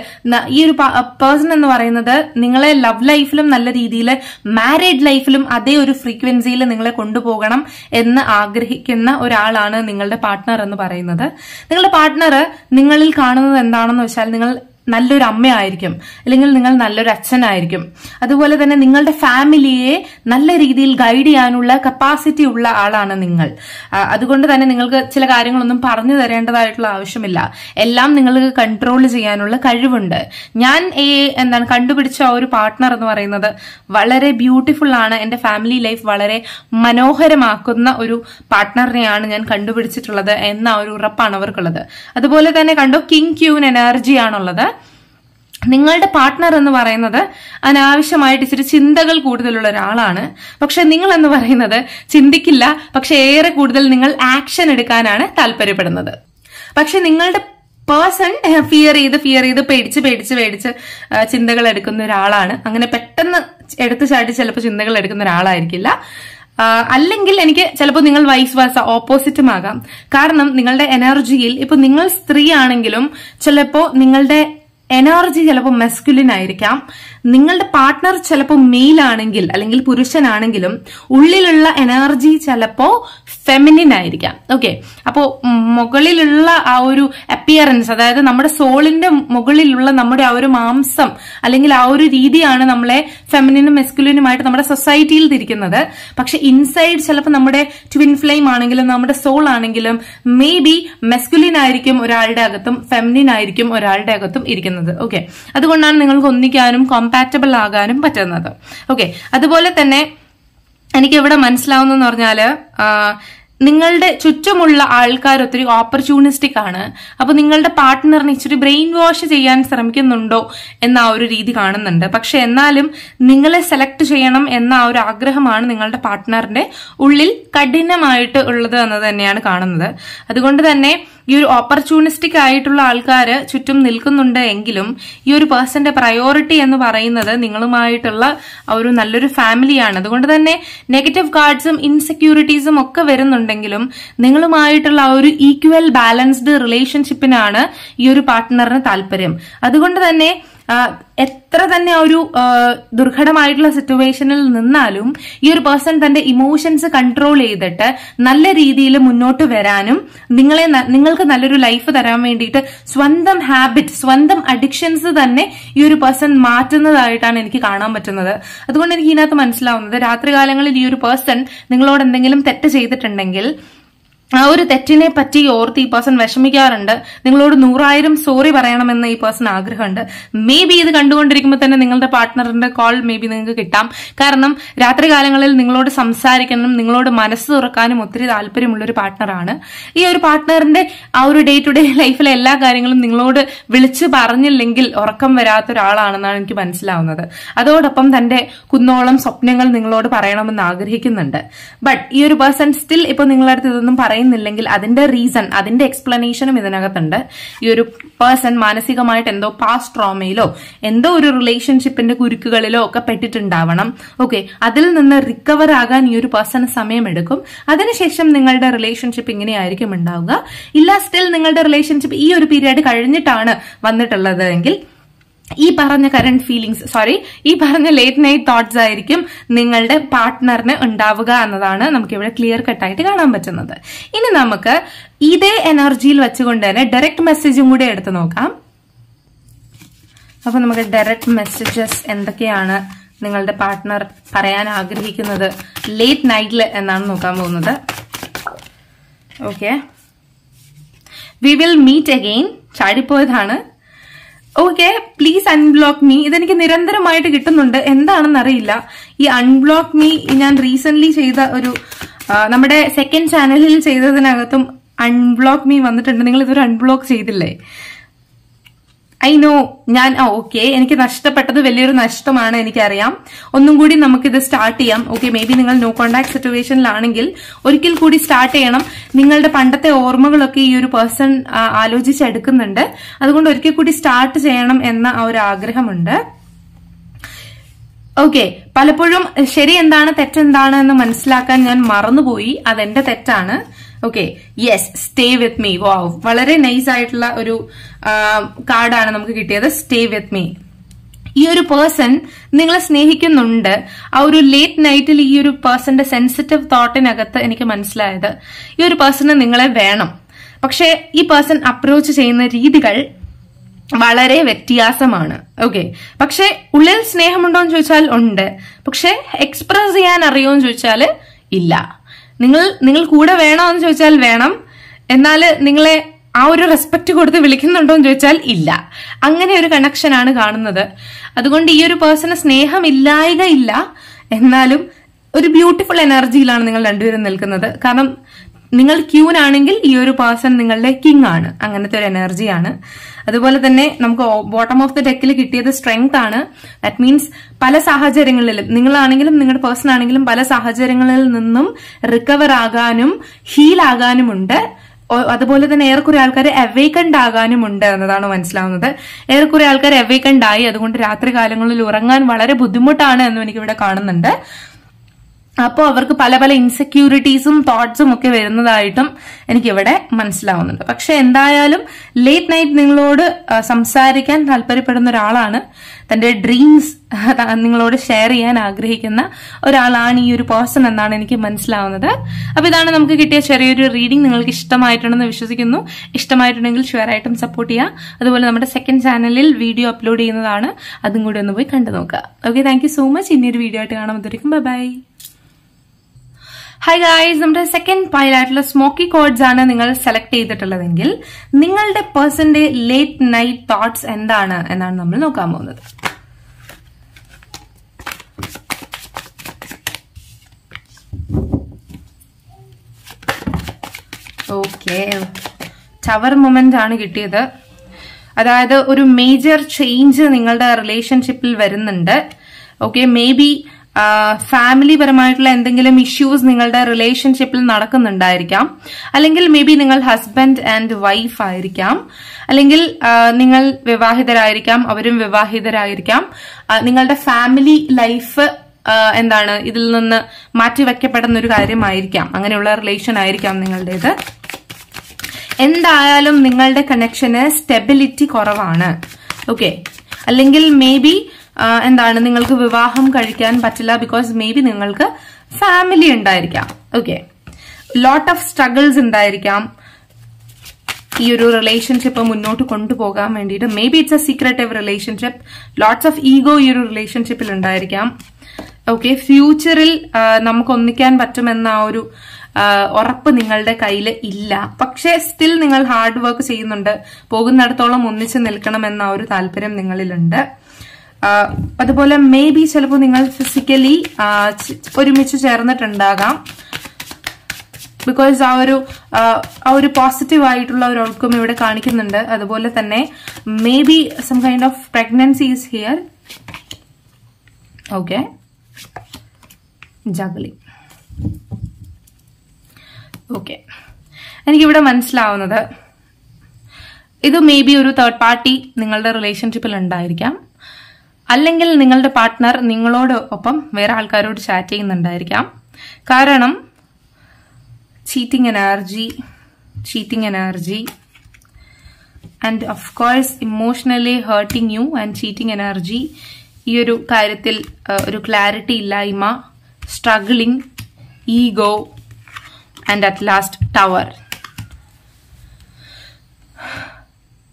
ഈ ഒരു പേഴ്സൺ എന്ന് പറയുന്നത് നിങ്ങളെ ലവ് ലൈഫിലും നല്ല രീതിയിൽ മാരേജ് ലൈഫിലും അതേ ഒരു ഫ്രീക്വൻസിയിൽ നിങ്ങളെ കൊണ്ടുപോകണം എന്ന് ആഗ്രഹിക്കുന്ന ഒരാളാണ് നിങ്ങളുടെ പാർട്ട്ണർ എന്ന് പറയുന്നത്. നിങ്ങളുടെ പാർട്ട്ണർ നിങ്ങളിൽ കാണുന്നത് എന്താണെന്ന് വെച്ചാൽ നിങ്ങൾ നല്ലൊരു അമ്മയായിരിക്കും, അല്ലെങ്കിൽ നിങ്ങൾ നല്ലൊരു അച്ഛനായിരിക്കും. അതുപോലെ തന്നെ നിങ്ങളുടെ ഫാമിലിയെ നല്ല രീതിയിൽ ഗൈഡ് ചെയ്യാനുള്ള കപ്പാസിറ്റി ഉള്ള ആളാണ് നിങ്ങൾ. അതുകൊണ്ട് തന്നെ നിങ്ങൾക്ക് ചില കാര്യങ്ങളൊന്നും പറഞ്ഞു തരേണ്ടതായിട്ടുള്ള ആവശ്യമില്ല. എല്ലാം നിങ്ങൾക്ക് കൺട്രോൾ ചെയ്യാനുള്ള കഴിവുണ്ട്. ഞാൻ ഏ എന്താണ് കണ്ടുപിടിച്ച ഒരു പാർട്ട്ണർ എന്ന് പറയുന്നത് വളരെ ബ്യൂട്ടിഫുൾ ആണ്. എന്റെ ഫാമിലി ലൈഫ് വളരെ മനോഹരമാക്കുന്ന ഒരു പാർട്ട്ണറിനെയാണ് ഞാൻ കണ്ടുപിടിച്ചിട്ടുള്ളത് എന്ന ഒരു ഉറപ്പാണ് അവർക്കുള്ളത്. അതുപോലെ തന്നെ കണ്ടോ, കിങ് ക്യൂൻ എനർജി ആണുള്ളത്. നിങ്ങളുടെ പാർട്ട്ണർ എന്ന് പറയുന്നത് അനാവശ്യമായിട്ട് ഇച്ചിരി ചിന്തകൾ കൂടുതലുള്ള ഒരാളാണ്. പക്ഷെ നിങ്ങൾ എന്ന് പറയുന്നത് ചിന്തിക്കില്ല, പക്ഷെ ഏറെ കൂടുതൽ നിങ്ങൾ ആക്ഷൻ എടുക്കാനാണ് താല്പര്യപ്പെടുന്നത്. പക്ഷെ നിങ്ങളുടെ പേഴ്സൺ ഫിയർ ചെയ്ത് ഫിയർ ചെയ്ത് പേടിച്ച് പേടിച്ച് പേടിച്ച് ചിന്തകൾ എടുക്കുന്ന ഒരാളാണ്. അങ്ങനെ പെട്ടെന്ന് എടുത്തു ചാട്ടി ചിലപ്പോൾ ചിന്തകൾ എടുക്കുന്ന ഒരാളായിരിക്കില്ല. അല്ലെങ്കിൽ എനിക്ക് ചിലപ്പോൾ നിങ്ങൾ വൈസ് വാസ ഓപ്പോസിറ്റുമാകാം. കാരണം നിങ്ങളുടെ എനർജിയിൽ ഇപ്പൊ നിങ്ങൾ സ്ത്രീ ആണെങ്കിലും ചിലപ്പോ നിങ്ങളുടെ എനർജി ചിലപ്പോൾ മെസ്കുലിൻ ആയിരിക്കാം. നിങ്ങളുടെ പാർട്ട്ണർ ചിലപ്പോൾ മെയിൽ ആണെങ്കിൽ അല്ലെങ്കിൽ പുരുഷനാണെങ്കിലും ഉള്ളിലുള്ള എനർജി ചിലപ്പോൾ ഫെമിനിൻ ആയിരിക്കാം. ഓക്കെ, അപ്പോൾ മുകളിലുള്ള ആ ഒരു അപ്പിയറൻസ്, അതായത് നമ്മുടെ സോളിന്റെ മുകളിലുള്ള നമ്മുടെ ആ ഒരു മാംസം അല്ലെങ്കിൽ ആ ഒരു രീതിയാണ് നമ്മളെ ഫെമിനിനും മെസ്കുലിനുമായിട്ട് നമ്മുടെ സൊസൈറ്റിയിൽ തിരിക്കുന്നത്. പക്ഷെ ഇൻസൈഡ് ചിലപ്പോൾ നമ്മുടെ ട്വിൻ ഫ്ലെയിം ആണെങ്കിലും നമ്മുടെ സോൾ ആണെങ്കിലും മേ ബി മെസ്കുലിൻ ആയിരിക്കും ഒരാളുടെ അകത്തും ഫെമിനിൻ ആയിരിക്കും ഒരാളുടെ അകത്തും ഇരിക്കുന്നത്. ഓക്കെ, അതുകൊണ്ടാണ് നിങ്ങൾക്ക് ഒന്നിക്കാനും കോമ്പാറ്റബിൾ ആകാനും പറ്റുന്നത്. ഓക്കെ, അതുപോലെ തന്നെ എനിക്ക് ഇവിടെ മനസ്സിലാവുന്നതെന്ന് പറഞ്ഞാല് നിങ്ങളുടെ ചുറ്റുമുള്ള ആൾക്കാർ ഒത്തിരി ഓപ്പർച്യൂണിസ്റ്റിക് ആണ്. അപ്പൊ നിങ്ങളുടെ പാർട്ട്ണറിനെ ഇച്ചിരി ബ്രെയിൻ വാഷ് ചെയ്യാൻ ശ്രമിക്കുന്നുണ്ടോ എന്ന ആ ഒരു രീതി കാണുന്നുണ്ട്. പക്ഷെ എന്നാലും നിങ്ങളെ സെലക്ട് ചെയ്യണം എന്ന ആ ഒരു ആഗ്രഹമാണ് നിങ്ങളുടെ പാർട്ട്ണറിന്റെ ഉള്ളിൽ കഠിനമായിട്ട് ഉള്ളത് എന്ന് തന്നെയാണ് കാണുന്നത്. അതുകൊണ്ട് തന്നെ ഈ ഒരു ഓപ്പർച്യൂണിസ്റ്റിക് ആയിട്ടുള്ള ആൾക്കാർ ചുറ്റും നിൽക്കുന്നുണ്ട് എങ്കിലും ഈ ഒരു പേഴ്സന്റെ പ്രയോറിറ്റി എന്ന് പറയുന്നത് നിങ്ങളുമായിട്ടുള്ള ഒരു നല്ലൊരു ഫാമിലിയാണ്. അതുകൊണ്ട് തന്നെ നെഗറ്റീവ് കാർഡ്സും ഇൻസെക്യൂരിറ്റീസും ഒക്കെ വരുന്നുണ്ടെങ്കിലും നിങ്ങളുമായിട്ടുള്ള ഒരു ഈക്വൽ ബാലൻസ്ഡ് റിലേഷൻഷിപ്പിനാണ് ഈ ഒരു പാർട്ട്ണറിന് താല്പര്യം. അതുകൊണ്ട് തന്നെ എത്ര തന്നെ ഒരു ദുർഘടമായിട്ടുള്ള സിറ്റുവേഷനിൽ നിന്നാലും ഈ ഒരു പേഴ്സൺ തന്റെ ഇമോഷൻസ് കൺട്രോൾ ചെയ്തിട്ട് നല്ല രീതിയിൽ മുന്നോട്ട് വരാനും നിങ്ങളെ നിങ്ങൾക്ക് നല്ലൊരു ലൈഫ് തരാൻ വേണ്ടിയിട്ട് സ്വന്തം ഹാബിറ്റ് സ്വന്തം അഡിക്ഷൻസ് തന്നെ ഈ ഒരു പേഴ്സൺ മാറ്റുന്നതായിട്ടാണ് എനിക്ക് കാണാൻ പറ്റുന്നത്. അതുകൊണ്ട് എനിക്ക് ഇതിനകത്ത് മനസ്സിലാവുന്നത് രാത്രി കാലങ്ങളിൽ ഈ ഒരു പേഴ്സൺ നിങ്ങളോട് എന്തെങ്കിലും തെറ്റ് ചെയ്തിട്ടുണ്ടെങ്കിൽ ആ ഒരു തെറ്റിനെ പറ്റി ഓർത്ത് ഈ പേഴ്സൺ വിഷമിക്കാറുണ്ട്. നിങ്ങളോട് നൂറായിരം സോറി പറയണമെന്ന് ഈ പേഴ്സൺ ആഗ്രഹമുണ്ട്. മേ ബി ഇത് കണ്ടുകൊണ്ടിരിക്കുമ്പോൾ തന്നെ നിങ്ങളുടെ പാർട്ട്ണറിന്റെ കോൾ മേ ബി നിങ്ങൾക്ക് കിട്ടാം. കാരണം രാത്രി കാലങ്ങളിൽ നിങ്ങളോട് സംസാരിക്കാനും നിങ്ങളോട് മനസ്സ് തുറക്കാനും ഒത്തിരി താല്പര്യമുള്ളൊരു പാർട്ട്ണറാണ്. ഈ ഒരു പാർട്ട്ണറിന്റെ ആ ഒരു ഡേ ടു ഡേ ലൈഫിലെ എല്ലാ കാര്യങ്ങളും നിങ്ങളോട് വിളിച്ചു പറഞ്ഞില്ലെങ്കിൽ ഉറക്കം വരാത്ത ഒരാളാണെന്നാണ് എനിക്ക് മനസ്സിലാവുന്നത്. അതോടൊപ്പം തന്റെ കുന്നോളം സ്വപ്നങ്ങൾ നിങ്ങളോട് പറയണമെന്ന് ആഗ്രഹിക്കുന്നുണ്ട്. ബട്ട് ഈ ഒരു പേഴ്സൺ സ്റ്റിൽ ഇപ്പൊ നിങ്ങളടുത്ത് ഇതൊന്നും പറയും ില്ലെങ്കിൽ അതിന്റെ റീസൺ അതിന്റെ എക്സ്പ്ലനേഷനും ഇതിനകത്തുണ്ട്. ഈ ഒരു പേഴ്സൺ മാനസികമായിട്ട് എന്തോ പാസ്റ്റ് ട്രോമയിലോ എന്തോ ഒരു റിലേഷൻഷിപ്പിന്റെ കുരുക്കുകളിലോ ഒക്കെ പെട്ടിട്ടുണ്ടാവണം. ഓക്കെ, അതിൽ നിന്ന് റിക്കവർ ആകാൻ ഈ ഒരു പേഴ്സൺ സമയമെടുക്കും. അതിനുശേഷം നിങ്ങളുടെ റിലേഷൻഷിപ്പ് ഇങ്ങനെയായിരിക്കും ഉണ്ടാവുക. ഇല്ല, സ്റ്റിൽ നിങ്ങളുടെ റിലേഷൻഷിപ്പ് ഈ ഒരു പീരീഡ് കഴിഞ്ഞിട്ടാണ് വന്നിട്ടുള്ളത് എങ്കിൽ ഈ പറഞ്ഞ കറന്റ് ഫീലിംഗ്സ് സോറി ഈ പറഞ്ഞ ലേറ്റ് നൈറ്റ് തോട്ട്സ് ആയിരിക്കും നിങ്ങളുടെ പാർട്ട്ണറിന് ഉണ്ടാവുക എന്നതാണ് നമുക്ക് ഇവിടെ ക്ലിയർ കട്ടായിട്ട് കാണാൻ പറ്റുന്നത്. ഇനി നമുക്ക് ഇതേ എനർജിയിൽ വെച്ചുകൊണ്ട് തന്നെ ഡയറക്റ്റ് മെസ്സേജും കൂടി എടുത്ത് നോക്കാം. അപ്പൊ നമുക്ക് ഡയറക്റ്റ് മെസ്സേജസ് എന്തൊക്കെയാണ് നിങ്ങളുടെ പാർട്ട്ണർ പറയാൻ ആഗ്രഹിക്കുന്നത് ലേറ്റ് നൈറ്റിൽ എന്നാണ് നോക്കാൻ പോകുന്നത്. Okay, we will meet again. ചാടിപ്പോയതാണ്. Okay, please unblock me. ഇതെനിക്ക് നിരന്തരമായിട്ട് കിട്ടുന്നുണ്ട്, എന്താണെന്നറിയില്ല. ഈ അൺബ്ലോക്ക് മീ ഞാൻ റീസെന്റ്ലി ചെയ്ത ഒരു നമ്മുടെ സെക്കൻഡ് ചാനലിൽ ചെയ്തതിനകത്തും അൺബ്ലോക്ക് മീ വന്നിട്ടുണ്ട്. നിങ്ങൾ ഇതൊരു അൺബ്ലോക്ക് ചെയ്തില്ലേ? I know. ഞാൻ ഓക്കെ, എനിക്ക് നഷ്ടപ്പെട്ടത് വലിയൊരു നഷ്ടമാണ്, എനിക്കറിയാം. ഒന്നും കൂടി നമുക്കിത് സ്റ്റാർട്ട് ചെയ്യാം. ഓക്കെ, മേ ബി നിങ്ങൾ നോ കോണ്ടാക്ട് സിറ്റുവേഷനിലാണെങ്കിൽ ഒരിക്കൽ കൂടി സ്റ്റാർട്ട് ചെയ്യണം. നിങ്ങളുടെ പണ്ടത്തെ ഓർമ്മകളൊക്കെ ഈ ഒരു പേഴ്സൺ ആലോചിച്ചെടുക്കുന്നുണ്ട്. അതുകൊണ്ട് ഒരിക്കൽ കൂടി സ്റ്റാർട്ട് ചെയ്യണം എന്ന ആ ഒരു ആഗ്രഹമുണ്ട്. ഓക്കെ, പലപ്പോഴും ശരി എന്താണ് തെറ്റെന്താണ് എന്ന് മനസ്സിലാക്കാൻ ഞാൻ മറന്നുപോയി, അതെന്റെ തെറ്റാണ്. Okay, yes, stay with me. Wow, വളരെ നൈസ് ആയിട്ടുള്ള ഒരു കാർഡാണ് നമുക്ക് കിട്ടിയത്, സ്റ്റേ വിത്ത് മീ. ഈ ഒരു പേഴ്സൺ നിങ്ങളെ സ്നേഹിക്കുന്നുണ്ട്. ആ ഒരു ലേറ്റ് നൈറ്റിൽ ഈ ഒരു പേഴ്സന്റെ സെൻസിറ്റീവ് തോട്ടിനകത്ത് എനിക്ക് മനസ്സിലായത് ഈ ഒരു പേഴ്സണ് നിങ്ങളെ വേണം, പക്ഷെ ഈ പേഴ്സൺ അപ്രോച്ച് ചെയ്യുന്ന രീതികൾ വളരെ വ്യത്യാസമാണ്. ഓക്കെ, പക്ഷെ ഉള്ളിൽ സ്നേഹമുണ്ടോ എന്ന് ചോദിച്ചാൽ ഉണ്ട്, പക്ഷെ എക്സ്പ്രസ് ചെയ്യാൻ അറിയുമെന്ന് ചോദിച്ചാൽ ഇല്ല. നിങ്ങൾ നിങ്ങൾ കൂടെ വേണോ എന്ന് ചോദിച്ചാൽ വേണം, എന്നാൽ നിങ്ങളെ ആ ഒരു റെസ്പെക്ട് കൊടുത്ത് വിളിക്കുന്നുണ്ടോ എന്ന് ചോദിച്ചാൽ ഇല്ല. അങ്ങനെ ഒരു കണക്ഷനാണ് കാണുന്നത്. അതുകൊണ്ട് ഈ ഒരു പേഴ്സണ് സ്നേഹമില്ലായിക ഇല്ല, എന്നാലും ഒരു ബ്യൂട്ടിഫുൾ എനർജിയിലാണ് നിങ്ങൾ രണ്ടുപേരും നിൽക്കുന്നത്. കാരണം നിങ്ങൾ ക്യൂൻ ആണെങ്കിൽ ഈ ഒരു പേഴ്സൺ നിങ്ങളുടെ കിങ് ആണ്, അങ്ങനത്തെ ഒരു എനർജിയാണ്. അതുപോലെ തന്നെ നമുക്ക് ബോട്ടം ഓഫ് ദ ഡെക്കിൽ കിട്ടിയത് സ്ട്രെങ്ത് ആണ്. ദാറ്റ് മീൻസ് പല സാഹചര്യങ്ങളിലും നിങ്ങളാണെങ്കിലും നിങ്ങളുടെ പേഴ്സൺ ആണെങ്കിലും പല സാഹചര്യങ്ങളിൽ നിന്നും റിക്കവർ ആകാനും ഹീൽ ആകാനുമുണ്ട്. അതുപോലെ തന്നെ ഏറെക്കുറെ ആൾക്കാർ അവേക്കൻഡ് ആകാനുമുണ്ട് എന്നതാണ് മനസ്സിലാവുന്നത്. ഏറെക്കുറെ ആൾക്കാർ അവേക്കൻഡ് ആയി, അതുകൊണ്ട് രാത്രി കാലങ്ങളിൽ ഉറങ്ങാൻ വളരെ ബുദ്ധിമുട്ടാണ് എന്നും എനിക്കിവിടെ കാണുന്നുണ്ട്. അപ്പോൾ അവർക്ക് പല പല ഇൻസെക്യൂരിറ്റീസും തോട്ട്സും ഒക്കെ വരുന്നതായിട്ടും എനിക്കിവിടെ മനസ്സിലാവുന്നുണ്ട്. പക്ഷെ എന്തായാലും ലേറ്റ് നൈറ്റ് നിങ്ങളോട് സംസാരിക്കാൻ താല്പര്യപ്പെടുന്ന ഒരാളാണ്, തന്റെ ഡ്രീംസ് നിങ്ങളോട് ഷെയർ ചെയ്യാൻ ആഗ്രഹിക്കുന്ന ഒരാളാണ് ഈ ഒരു പേഴ്സൺ എന്നാണ് എനിക്ക് മനസ്സിലാവുന്നത്. അപ്പൊ ഇതാണ് നമുക്ക് കിട്ടിയ ചെറിയൊരു റീഡിംഗ്. നിങ്ങൾക്ക് ഇഷ്ടമായിട്ടുണ്ടെന്ന് വിശ്വസിക്കുന്നു. ഇഷ്ടമായിട്ടുണ്ടെങ്കിൽ ഷെയർ ആയിട്ടും സപ്പോർട്ട് ചെയ്യുക. അതുപോലെ നമ്മുടെ സെക്കൻഡ് ചാനലിൽ വീഡിയോ അപ്ലോഡ് ചെയ്യുന്നതാണ്, അതും കൂടി ഒന്ന് പോയി കണ്ടു നോക്കുക. Okay, thank you so much. ഇനിയൊരു വീഡിയോ ആയിട്ട് കാണാൻ, ബൈ ബൈ. ഹൈ ഗായ്സ്, നമ്മുടെ സെക്കൻഡ് പൈലായിട്ടുള്ള സ്മോക്കി കോഡ്സ് ആണ് നിങ്ങൾ സെലക്ട് ചെയ്തിട്ടുള്ളതെങ്കിൽ നിങ്ങളുടെ പേഴ്സന്റെ ലേറ്റ് നൈറ്റ് തോട്ട്സ് എന്താണ് എന്നാണ് നമ്മൾ നോക്കാൻ പോകുന്നത്. ഓക്കെ, ടവർ മൊമെന്റ് ആണ് കിട്ടിയത്. അതായത് ഒരു മേജർ ചേഞ്ച് നിങ്ങളുടെ റിലേഷൻഷിപ്പിൽ വരുന്നുണ്ട്. ഓക്കെ, മേ ബി ഫാമിലി പരമായിട്ടുള്ള എന്തെങ്കിലും ഇഷ്യൂസ് നിങ്ങളുടെ റിലേഷൻഷിപ്പിൽ നടക്കുന്നുണ്ടായിരിക്കാം, അല്ലെങ്കിൽ മേ ബി നിങ്ങൾ ഹസ്ബൻഡ് ആൻഡ് വൈഫ് ആയിരിക്കാം, അല്ലെങ്കിൽ നിങ്ങൾ വിവാഹിതരായിരിക്കാം, അവരും വിവാഹിതരായിരിക്കാം. നിങ്ങളുടെ ഫാമിലി ലൈഫ് എന്താണ് ഇതിൽ നിന്ന് മാറ്റിവെക്കപ്പെടുന്ന ഒരു കാര്യമായിരിക്കാം, അങ്ങനെയുള്ള റിലേഷൻ ആയിരിക്കാം നിങ്ങളുടേത്. എന്തായാലും നിങ്ങളുടെ കണക്ഷന് സ്റ്റെബിലിറ്റി കുറവാണ്. ഓക്കെ, അല്ലെങ്കിൽ മേ ബി എന്താണ് നിങ്ങൾക്ക് വിവാഹം കഴിക്കാൻ പറ്റില്ല, ബിക്കോസ് മേ ബി നിങ്ങൾക്ക് ഫാമിലി ഉണ്ടായിരിക്കാം. ഓക്കെ, ലോട്ട് ഓഫ് സ്ട്രഗിൾസ് ഉണ്ടായിരിക്കാം ഈ ഒരു റിലേഷൻഷിപ്പ് മുന്നോട്ട് കൊണ്ടുപോകാൻ വേണ്ടിയിട്ട്. Maybe it's a secretive relationship. Lots of ego ഈ ഒരു റിലേഷൻഷിപ്പിൽ ഉണ്ടായിരിക്കാം. ഓക്കെ, ഫ്യൂച്ചറിൽ നമുക്ക് ഒന്നിക്കാൻ പറ്റുമെന്ന ആ ഒരു ഉറപ്പ് നിങ്ങളുടെ കയ്യിൽ ഇല്ല, പക്ഷെ സ്റ്റിൽ നിങ്ങൾ ഹാർഡ് വർക്ക് ചെയ്യുന്നുണ്ട്. പോകുന്നിടത്തോളം ഒന്നിച്ച് നിൽക്കണമെന്ന ഒരു താല്പര്യം നിങ്ങളിലുണ്ട്. അതുപോലെ മേ ബി ചിലപ്പോൾ നിങ്ങൾ ഫിസിക്കലി ഒരുമിച്ച് ചേർന്നിട്ടുണ്ടാകാം, ബിക്കോസ് ആ ഒരു ആ ഒരു പോസിറ്റീവ് ആയിട്ടുള്ള ഒരു ഔട്ട്കം ഇവിടെ കാണിക്കുന്നുണ്ട്. അതുപോലെ തന്നെ maybe some kind of pregnancy is here. Okay, ജഗലി. ഓക്കെ, എനിക്കിവിടെ മനസ്സിലാവുന്നത് ഇത് മേ ബി ഒരു തേർഡ് പാർട്ടി നിങ്ങളുടെ റിലേഷൻഷിപ്പിൽ ഉണ്ടായിരിക്കാം, അല്ലെങ്കിൽ നിങ്ങളുടെ പാർട്ട്ണർ നിങ്ങളോട് ഒപ്പം വേറെ ആൾക്കാരോട് ചാറ്റ് ചെയ്യുന്നുണ്ടായിരിക്കാം. കാരണം cheating energy, cheating energy and of course emotionally hurting you and cheating energy. ഈ ഒരു കാര്യത്തിൽ ഒരു ക്ലാരിറ്റി ഇല്ലായ്മ, struggling, ego and at last tower.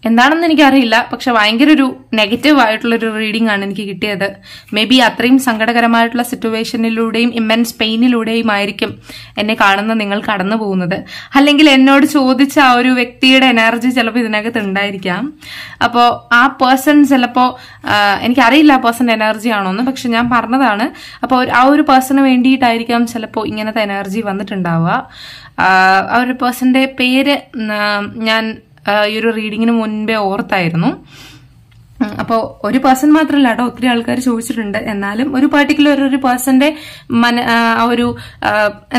എന്താണെന്ന് എനിക്കറിയില്ല, പക്ഷെ ഭയങ്കര ഒരു നെഗറ്റീവ് ആയിട്ടുള്ളൊരു റീഡിംഗ് ആണ് എനിക്ക് കിട്ടിയത്. മേ ബി അത്രയും സങ്കടകരമായിട്ടുള്ള സിറ്റുവേഷനിലൂടെയും ഇമ്മൻസ് പെയിനിലൂടെയും ആയിരിക്കും എന്നെ കാണുന്ന നിങ്ങൾ കടന്നു പോകുന്നത്, അല്ലെങ്കിൽ എന്നോട് ചോദിച്ച ആ ഒരു വ്യക്തിയുടെ എനർജി ചിലപ്പോൾ ഇതിനകത്ത് ഉണ്ടായിരിക്കാം. അപ്പോൾ ആ പേഴ്സൺ ചിലപ്പോൾ എനിക്കറിയില്ല ആ പേഴ്സൺ എനർജി ആണോന്ന്, പക്ഷെ ഞാൻ പറഞ്ഞതാണ്. അപ്പോൾ ആ ഒരു പേഴ്സണ് വേണ്ടിയിട്ടായിരിക്കാം ചിലപ്പോൾ ഇങ്ങനത്തെ എനർജി വന്നിട്ടുണ്ടാവുക. ആ ഒരു പേഴ്സന്റെ പേര് ഞാൻ ഈ ഒരു റീഡിങ്ങിന് മുൻപേ ഓർത്തായിരുന്നു. അപ്പോൾ ഒരു പേഴ്സൺ മാത്രമല്ല കേട്ടോ, ഒത്തിരി ആൾക്കാർ ചോദിച്ചിട്ടുണ്ട്. എന്നാലും ഒരു പർട്ടിക്കുലർ ഒരു പേഴ്സന്റെ മന ആ ഒരു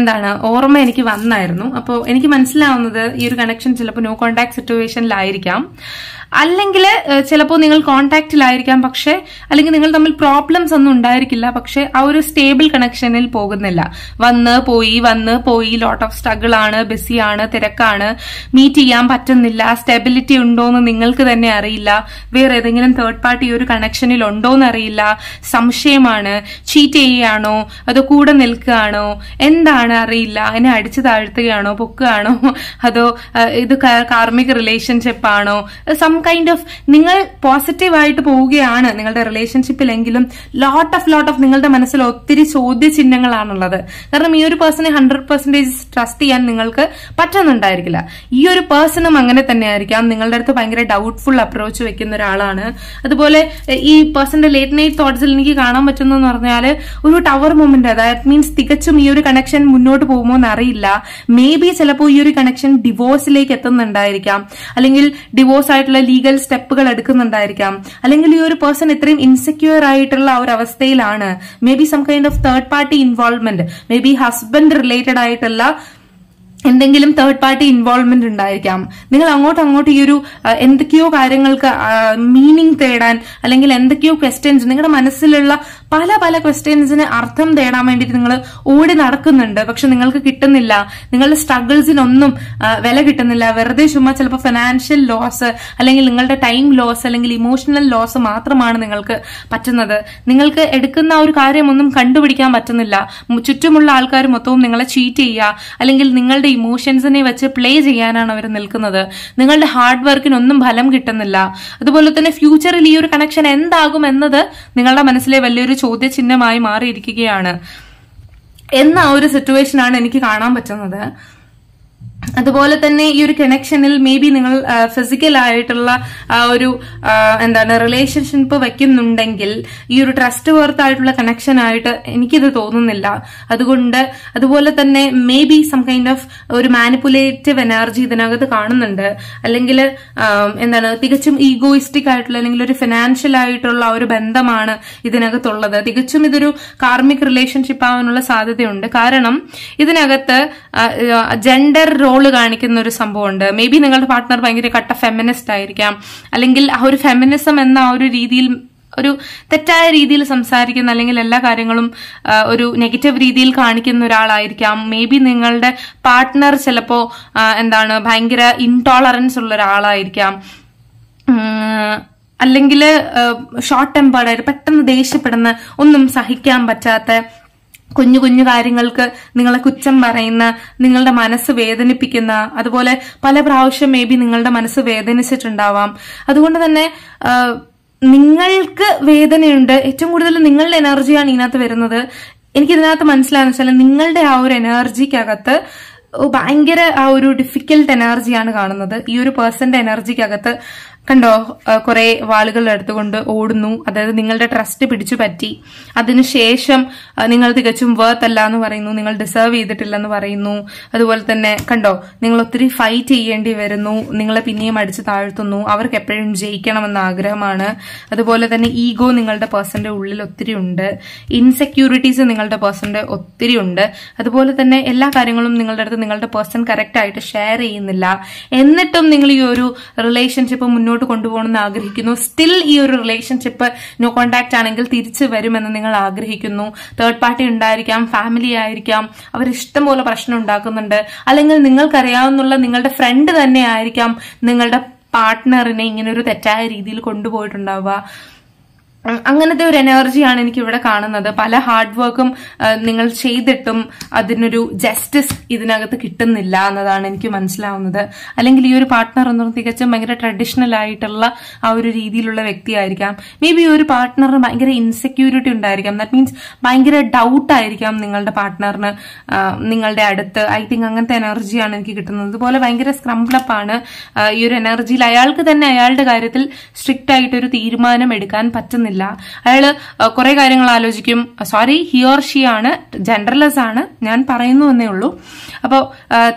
എന്താണ് ഓർമ്മ എനിക്ക് വന്നായിരുന്നു. അപ്പോൾ എനിക്ക് മനസ്സിലാവുന്നത് ഈ ഒരു കണക്ഷൻ ചിലപ്പോൾ നോ കോൺടാക്ട് സിറ്റുവേഷനിലായിരിക്കാം, അല്ലെങ്കിൽ ചിലപ്പോൾ നിങ്ങൾ കോൺടാക്റ്റിലായിരിക്കാം, പക്ഷേ അല്ലെങ്കിൽ നിങ്ങൾ തമ്മിൽ പ്രോബ്ലംസ് ഒന്നും ഉണ്ടായിരിക്കില്ല, പക്ഷെ ആ ഒരു സ്റ്റേബിൾ കണക്ഷനിൽ പോകുന്നില്ല. വന്ന് പോയി വന്ന് പോയി, ലോട്ട് ഓഫ് സ്ട്രഗിൾ ആണ്, ബിസിയാണ്, തിരക്കാണ്, മീറ്റ് ചെയ്യാൻ പറ്റുന്നില്ല, സ്റ്റെബിലിറ്റി ഉണ്ടോയെന്ന് നിങ്ങൾക്ക് തന്നെ അറിയില്ല, വേറെ ഏതെങ്കിലും ആരെങ്കിലും തേർഡ് പാർട്ടി ഒരു കണക്ഷനിൽ ഉണ്ടോ എന്നറിയില്ല, സംശയമാണ്, ചീറ്റ് ചെയ്യുകയാണോ അതോ കൂടെ നിൽക്കുകയാണോ എന്താണ് അറിയില്ല, എന്നെ അടിച്ചു താഴ്ത്തുകയാണോ പൊക്കുകയാണോ അതോ ഇത് കാർമിക് റിലേഷൻഷിപ്പ് ആണോ, സം കൈൻഡ് ഓഫ് നിങ്ങൾ പോസിറ്റീവായിട്ട് പോവുകയാണ് നിങ്ങളുടെ റിലേഷൻഷിപ്പിലെങ്കിലും ലോട്ട് ഓഫ് ലോട്ട് ഓഫ് നിങ്ങളുടെ മനസ്സിൽ ഒത്തിരി ചോദ്യചിഹ്നങ്ങളാണുള്ളത്. കാരണം ഈ ഒരു പേഴ്സണെ ഹൺഡ്രഡ് പെർസെന്റേജ് ട്രസ്റ്റ് ചെയ്യാൻ നിങ്ങൾക്ക് പറ്റുന്നുണ്ടായിരിക്കില്ല. ഈ ഒരു പേഴ്സണും അങ്ങനെ തന്നെ ആയിരിക്കാം, നിങ്ങളുടെ അടുത്ത് ഭയങ്കര ഡൗട്ട്ഫുൾ അപ്രോച്ച് വെക്കുന്ന ഒരാളാണ്. അതുപോലെ ഈ പേഴ്സന്റെ ലേറ്റ് നൈറ്റ് തോട്ട്സിൽ എനിക്ക് കാണാൻ പറ്റുന്നതെന്ന് പറഞ്ഞാൽ ഒരു ടവർ മൂവ്മെന്റ്, ദാറ്റ് മീൻസ് തികച്ചും ഈ ഒരു കണക്ഷൻ മുന്നോട്ട് പോകുമോ എന്നറിയില്ല. മേ ബി ചിലപ്പോൾ ഈ ഒരു കണക്ഷൻ ഡിവോഴ്സിലേക്ക് എത്തുന്നുണ്ടായിരിക്കാം, അല്ലെങ്കിൽ ഡിവോഴ്സ് ആയിട്ടുള്ള ലീഗൽ സ്റ്റെപ്പുകൾ എടുക്കുന്നുണ്ടായിരിക്കാം, അല്ലെങ്കിൽ ഈ ഒരു പേഴ്സൺ ഇത്രയും ഇൻസെക്യൂർ ആയിട്ടുള്ള ഒരു അവസ്ഥയിലാണ്. Maybe some kind of third party involvement, maybe husband related ആയിട്ടുള്ള എന്തെങ്കിലും തേർഡ് പാർട്ടി ഇൻവോൾവ്മെന്റ് ഉണ്ടായിരിക്കാം. നിങ്ങൾ അങ്ങോട്ടും അങ്ങോട്ട് ഈ ഒരു എന്തൊക്കെയോ കാര്യങ്ങൾക്ക് മീനിങ് തേടാൻ, അല്ലെങ്കിൽ എന്തൊക്കെയോ ക്വസ്റ്റ്യൻസ് നിങ്ങളുടെ മനസ്സിലുള്ള പല പല ക്വസ്റ്റ്യൻസിന് അർത്ഥം തേടാൻ വേണ്ടിയിട്ട് നിങ്ങൾ ഓടി നടക്കുന്നുണ്ട്. പക്ഷെ നിങ്ങൾക്ക് കിട്ടുന്നില്ല, നിങ്ങളുടെ സ്ട്രഗിൾസിനൊന്നും വില കിട്ടുന്നില്ല. വെറുതെ ചുമ്മാ ചിലപ്പോൾ ഫിനാൻഷ്യൽ ലോസ്, അല്ലെങ്കിൽ നിങ്ങളുടെ ടൈം ലോസ്, അല്ലെങ്കിൽ ഇമോഷണൽ ലോസ് മാത്രമാണ് നിങ്ങൾക്ക് പറ്റുന്നത്. നിങ്ങൾക്ക് എടുക്കുന്ന ഒരു കാര്യമൊന്നും കണ്ടുപിടിക്കാൻ പറ്റുന്നില്ല. ചുറ്റുമുള്ള ആൾക്കാർ മൊത്തവും നിങ്ങളെ ചീറ്റ് ചെയ്യുക, അല്ലെങ്കിൽ നിങ്ങളുടെ ഇമോഷൻസിനെ വെച്ച് പ്ലേ ചെയ്യാനാണ് അവർ നിൽക്കുന്നത്. നിങ്ങളുടെ ഹാർഡ് വർക്കിനൊന്നും ഫലം കിട്ടുന്നില്ല. അതുപോലെ തന്നെ ഫ്യൂച്ചറിൽ ഈ ഒരു കണക്ഷൻ എന്താകും എന്നത് നിങ്ങളുടെ മനസ്സിലെ വലിയൊരു ചോദ്യചിഹ്നമായി മാറിയിരിക്കുകയാണ് എന്ന ഒരു സിറ്റുവേഷനാണ് എനിക്ക് കാണാൻ പറ്റുന്നത്. അതുപോലെ തന്നെ ഈ ഒരു കണക്ഷനിൽ മേ ബി നിങ്ങൾ ഫിസിക്കലായിട്ടുള്ള ആ ഒരു എന്താണ് റിലേഷൻഷിപ്പ് വെക്കുന്നുണ്ടെങ്കിൽ ഈ ഒരു ട്രസ്റ്റ് വർത്ത് ആയിട്ടുള്ള കണക്ഷൻ ആയിട്ട് എനിക്കിത് തോന്നുന്നില്ല. അതുകൊണ്ട് അതുപോലെ തന്നെ maybe some kind of ഒരു മാനിപ്പുലേറ്റീവ് എനർജി ഇതിനകത്ത് കാണുന്നുണ്ട്, അല്ലെങ്കിൽ എന്താണ് തികച്ചും ഈഗോയിസ്റ്റിക് ആയിട്ടുള്ള അല്ലെങ്കിൽ ഒരു ഫിനാൻഷ്യൽ ആയിട്ടുള്ള ഒരു ബന്ധമാണ് ഇതിനകത്തുള്ളത്. തികച്ചും ഇതൊരു കാർമിക് റിലേഷൻഷിപ്പ് ആവാനുള്ള സാധ്യതയുണ്ട്. കാരണം ഇതിനകത്ത് ജെൻഡർ റോള് കാണിക്കുന്ന ഒരു സംഭവമുണ്ട്. മേ ബി നിങ്ങളുടെ പാർട്ട്ണർ ഭയങ്കര കട്ട ഫെമിനിസ്റ്റ് ആയിരിക്കാം, അല്ലെങ്കിൽ ആ ഒരു ഫെമിനിസം എന്ന ആ ഒരു രീതിയിൽ ഒരു തെറ്റായ രീതിയിൽ സംസാരിക്കുന്ന, അല്ലെങ്കിൽ എല്ലാ കാര്യങ്ങളും ഒരു നെഗറ്റീവ് രീതിയിൽ കാണിക്കുന്ന ഒരാളായിരിക്കാം. മേ ബി നിങ്ങളുടെ പാർട്ട്ണർ ചിലപ്പോ എന്താണ് ഭയങ്കര ഇൻടോളറൻസ് ഉള്ള ഒരാളായിരിക്കാം, അല്ലെങ്കിൽ ഷോർട്ട് ടെമ്പേർഡ് ആയിട്ട് പെട്ടെന്ന് ദേഷ്യപ്പെടുന്ന, ഒന്നും സഹിക്കാൻ പറ്റാത്ത, കുഞ്ഞു കുഞ്ഞു കാര്യങ്ങൾക്ക് നിങ്ങളെ കുറ്റം പറയുന്ന, നിങ്ങളുടെ മനസ്സ് വേദനിപ്പിക്കുന്ന, അതുപോലെ പല പ്രാവശ്യം മേ ബി നിങ്ങളുടെ മനസ്സ് വേദനിച്ചിട്ടുണ്ടാവാം. അതുകൊണ്ട് തന്നെ നിങ്ങൾക്ക് വേദനയുണ്ട്. ഏറ്റവും കൂടുതൽ നിങ്ങളുടെ എനർജിയാണ് ഇതിനകത്ത് വരുന്നത്. എനിക്കിതിനകത്ത് മനസ്സിലായെന്ന് വെച്ചാൽ നിങ്ങളുടെ ആ ഒരു എനർജിക്കകത്ത് ഭയങ്കര ആ ഒരു ഡിഫിക്കൽട്ട് എനർജിയാണ് കാണുന്നത്. ഈ ഒരു പേഴ്സന്റെ എനർജിക്കകത്ത് കണ്ടോ കുറെ വാളുകൾ എടുത്തുകൊണ്ട് ഓടുന്നു. അതായത് നിങ്ങളുടെ ട്രസ്റ്റ് പിടിച്ചു പറ്റി, അതിനുശേഷം നിങ്ങൾ തികച്ചും വർത്ത് അല്ല എന്ന് പറയുന്നു, നിങ്ങൾ ഡിസേർവ് ചെയ്തിട്ടില്ലെന്ന് പറയുന്നു. അതുപോലെ തന്നെ കണ്ടോ നിങ്ങൾ ഒത്തിരി ഫൈറ്റ് ചെയ്യേണ്ടി വരുന്നു, നിങ്ങളെ പിന്നെയും അടിച്ചു താഴ്ത്തുന്നു. അവർക്ക് എപ്പോഴും ജയിക്കണമെന്ന ആഗ്രഹമാണ്. അതുപോലെ തന്നെ ഈഗോ നിങ്ങളുടെ പേഴ്സന്റെ ഉള്ളിൽ ഒത്തിരി ഉണ്ട്, ഇൻസെക്യൂരിറ്റീസ് നിങ്ങളുടെ പേഴ്സന്റെ ഒത്തിരി ഉണ്ട്. അതുപോലെ തന്നെ എല്ലാ കാര്യങ്ങളും നിങ്ങളുടെ അടുത്ത് നിങ്ങളുടെ പേഴ്സൺ കറക്റ്റ് ആയിട്ട് ഷെയർ ചെയ്യുന്നില്ല. എന്നിട്ടും നിങ്ങൾ ഈ ഒരു റിലേഷൻഷിപ്പ് മുന്നോട്ട് കൊണ്ടുപോകണമെന്ന് ആഗ്രഹിക്കുന്നു. സ്റ്റിൽ ഈ ഒരു റിലേഷൻഷിപ്പ് നോ കോണ്ടാക്ട് ആണെങ്കിൽ തിരിച്ചു വരുമെന്ന് നിങ്ങൾ ആഗ്രഹിക്കുന്നു. തേർഡ് പാർട്ടി ഉണ്ടായിരിക്കാം, ഫാമിലി ആയിരിക്കാം, അവർ ഇഷ്ടം പോലെ പ്രശ്നം ഉണ്ടാക്കുന്നുണ്ട്, അല്ലെങ്കിൽ നിങ്ങൾക്കറിയാവുന്ന നിങ്ങളുടെ ഫ്രണ്ട് തന്നെ ആയിരിക്കാം നിങ്ങളുടെ പാർട്ട്ണറിനെ ഇങ്ങനെ ഒരു തെറ്റായ രീതിയിൽ കൊണ്ടുപോയിട്ടുണ്ടാവുക. അങ്ങനത്തെ ഒരു എനർജിയാണ് എനിക്ക് ഇവിടെ കാണുന്നത്. പല ഹാർഡ് വർക്കും നിങ്ങൾ ചെയ്തിട്ടും അതിനൊരു ജസ്റ്റിസ് ഇതിനകത്ത് കിട്ടുന്നില്ല എന്നതാണ് എനിക്ക് മനസ്സിലാവുന്നത്. അല്ലെങ്കിൽ ഈ ഒരു പാർട്ട്ണർ എന്ന് പറഞ്ഞാൽ തികച്ചും ഭയങ്കര ട്രഡീഷണൽ ആയിട്ടുള്ള ആ ഒരു രീതിയിലുള്ള വ്യക്തിയായിരിക്കാം. മേ ബി ഒരു പാർട്ട്ണറിന് ഭയങ്കര ഇൻസെക്യൂരിറ്റി ഉണ്ടായിരിക്കാം. ദാറ്റ് മീൻസ് ഭയങ്കര ഡൗട്ടായിരിക്കാം നിങ്ങളുടെ പാർട്ട്ണറിന് നിങ്ങളുടെ അടുത്ത്. ഐ തിങ്ക് അങ്ങനത്തെ എനർജിയാണ് എനിക്ക് കിട്ടുന്നത്. അതുപോലെ ഭയങ്കര സ്ക്രംബ്ലപ്പാണ് ഈ ഒരു എനർജിയിൽ. അയാൾക്ക് തന്നെ അയാളുടെ കാര്യത്തിൽ സ്ട്രിക്റ്റ് ആയിട്ടൊരു തീരുമാനം എടുക്കാൻ പറ്റുന്നില്ല. അയാള് കുറെ കാര്യങ്ങൾ ആലോചിക്കും. സോറി, ഹി ഓർ ഷി ആണ്, ജെൻഡർലെസ് ആണ് ഞാൻ പറയുന്നു എന്നേ ഉള്ളൂ. അപ്പോൾ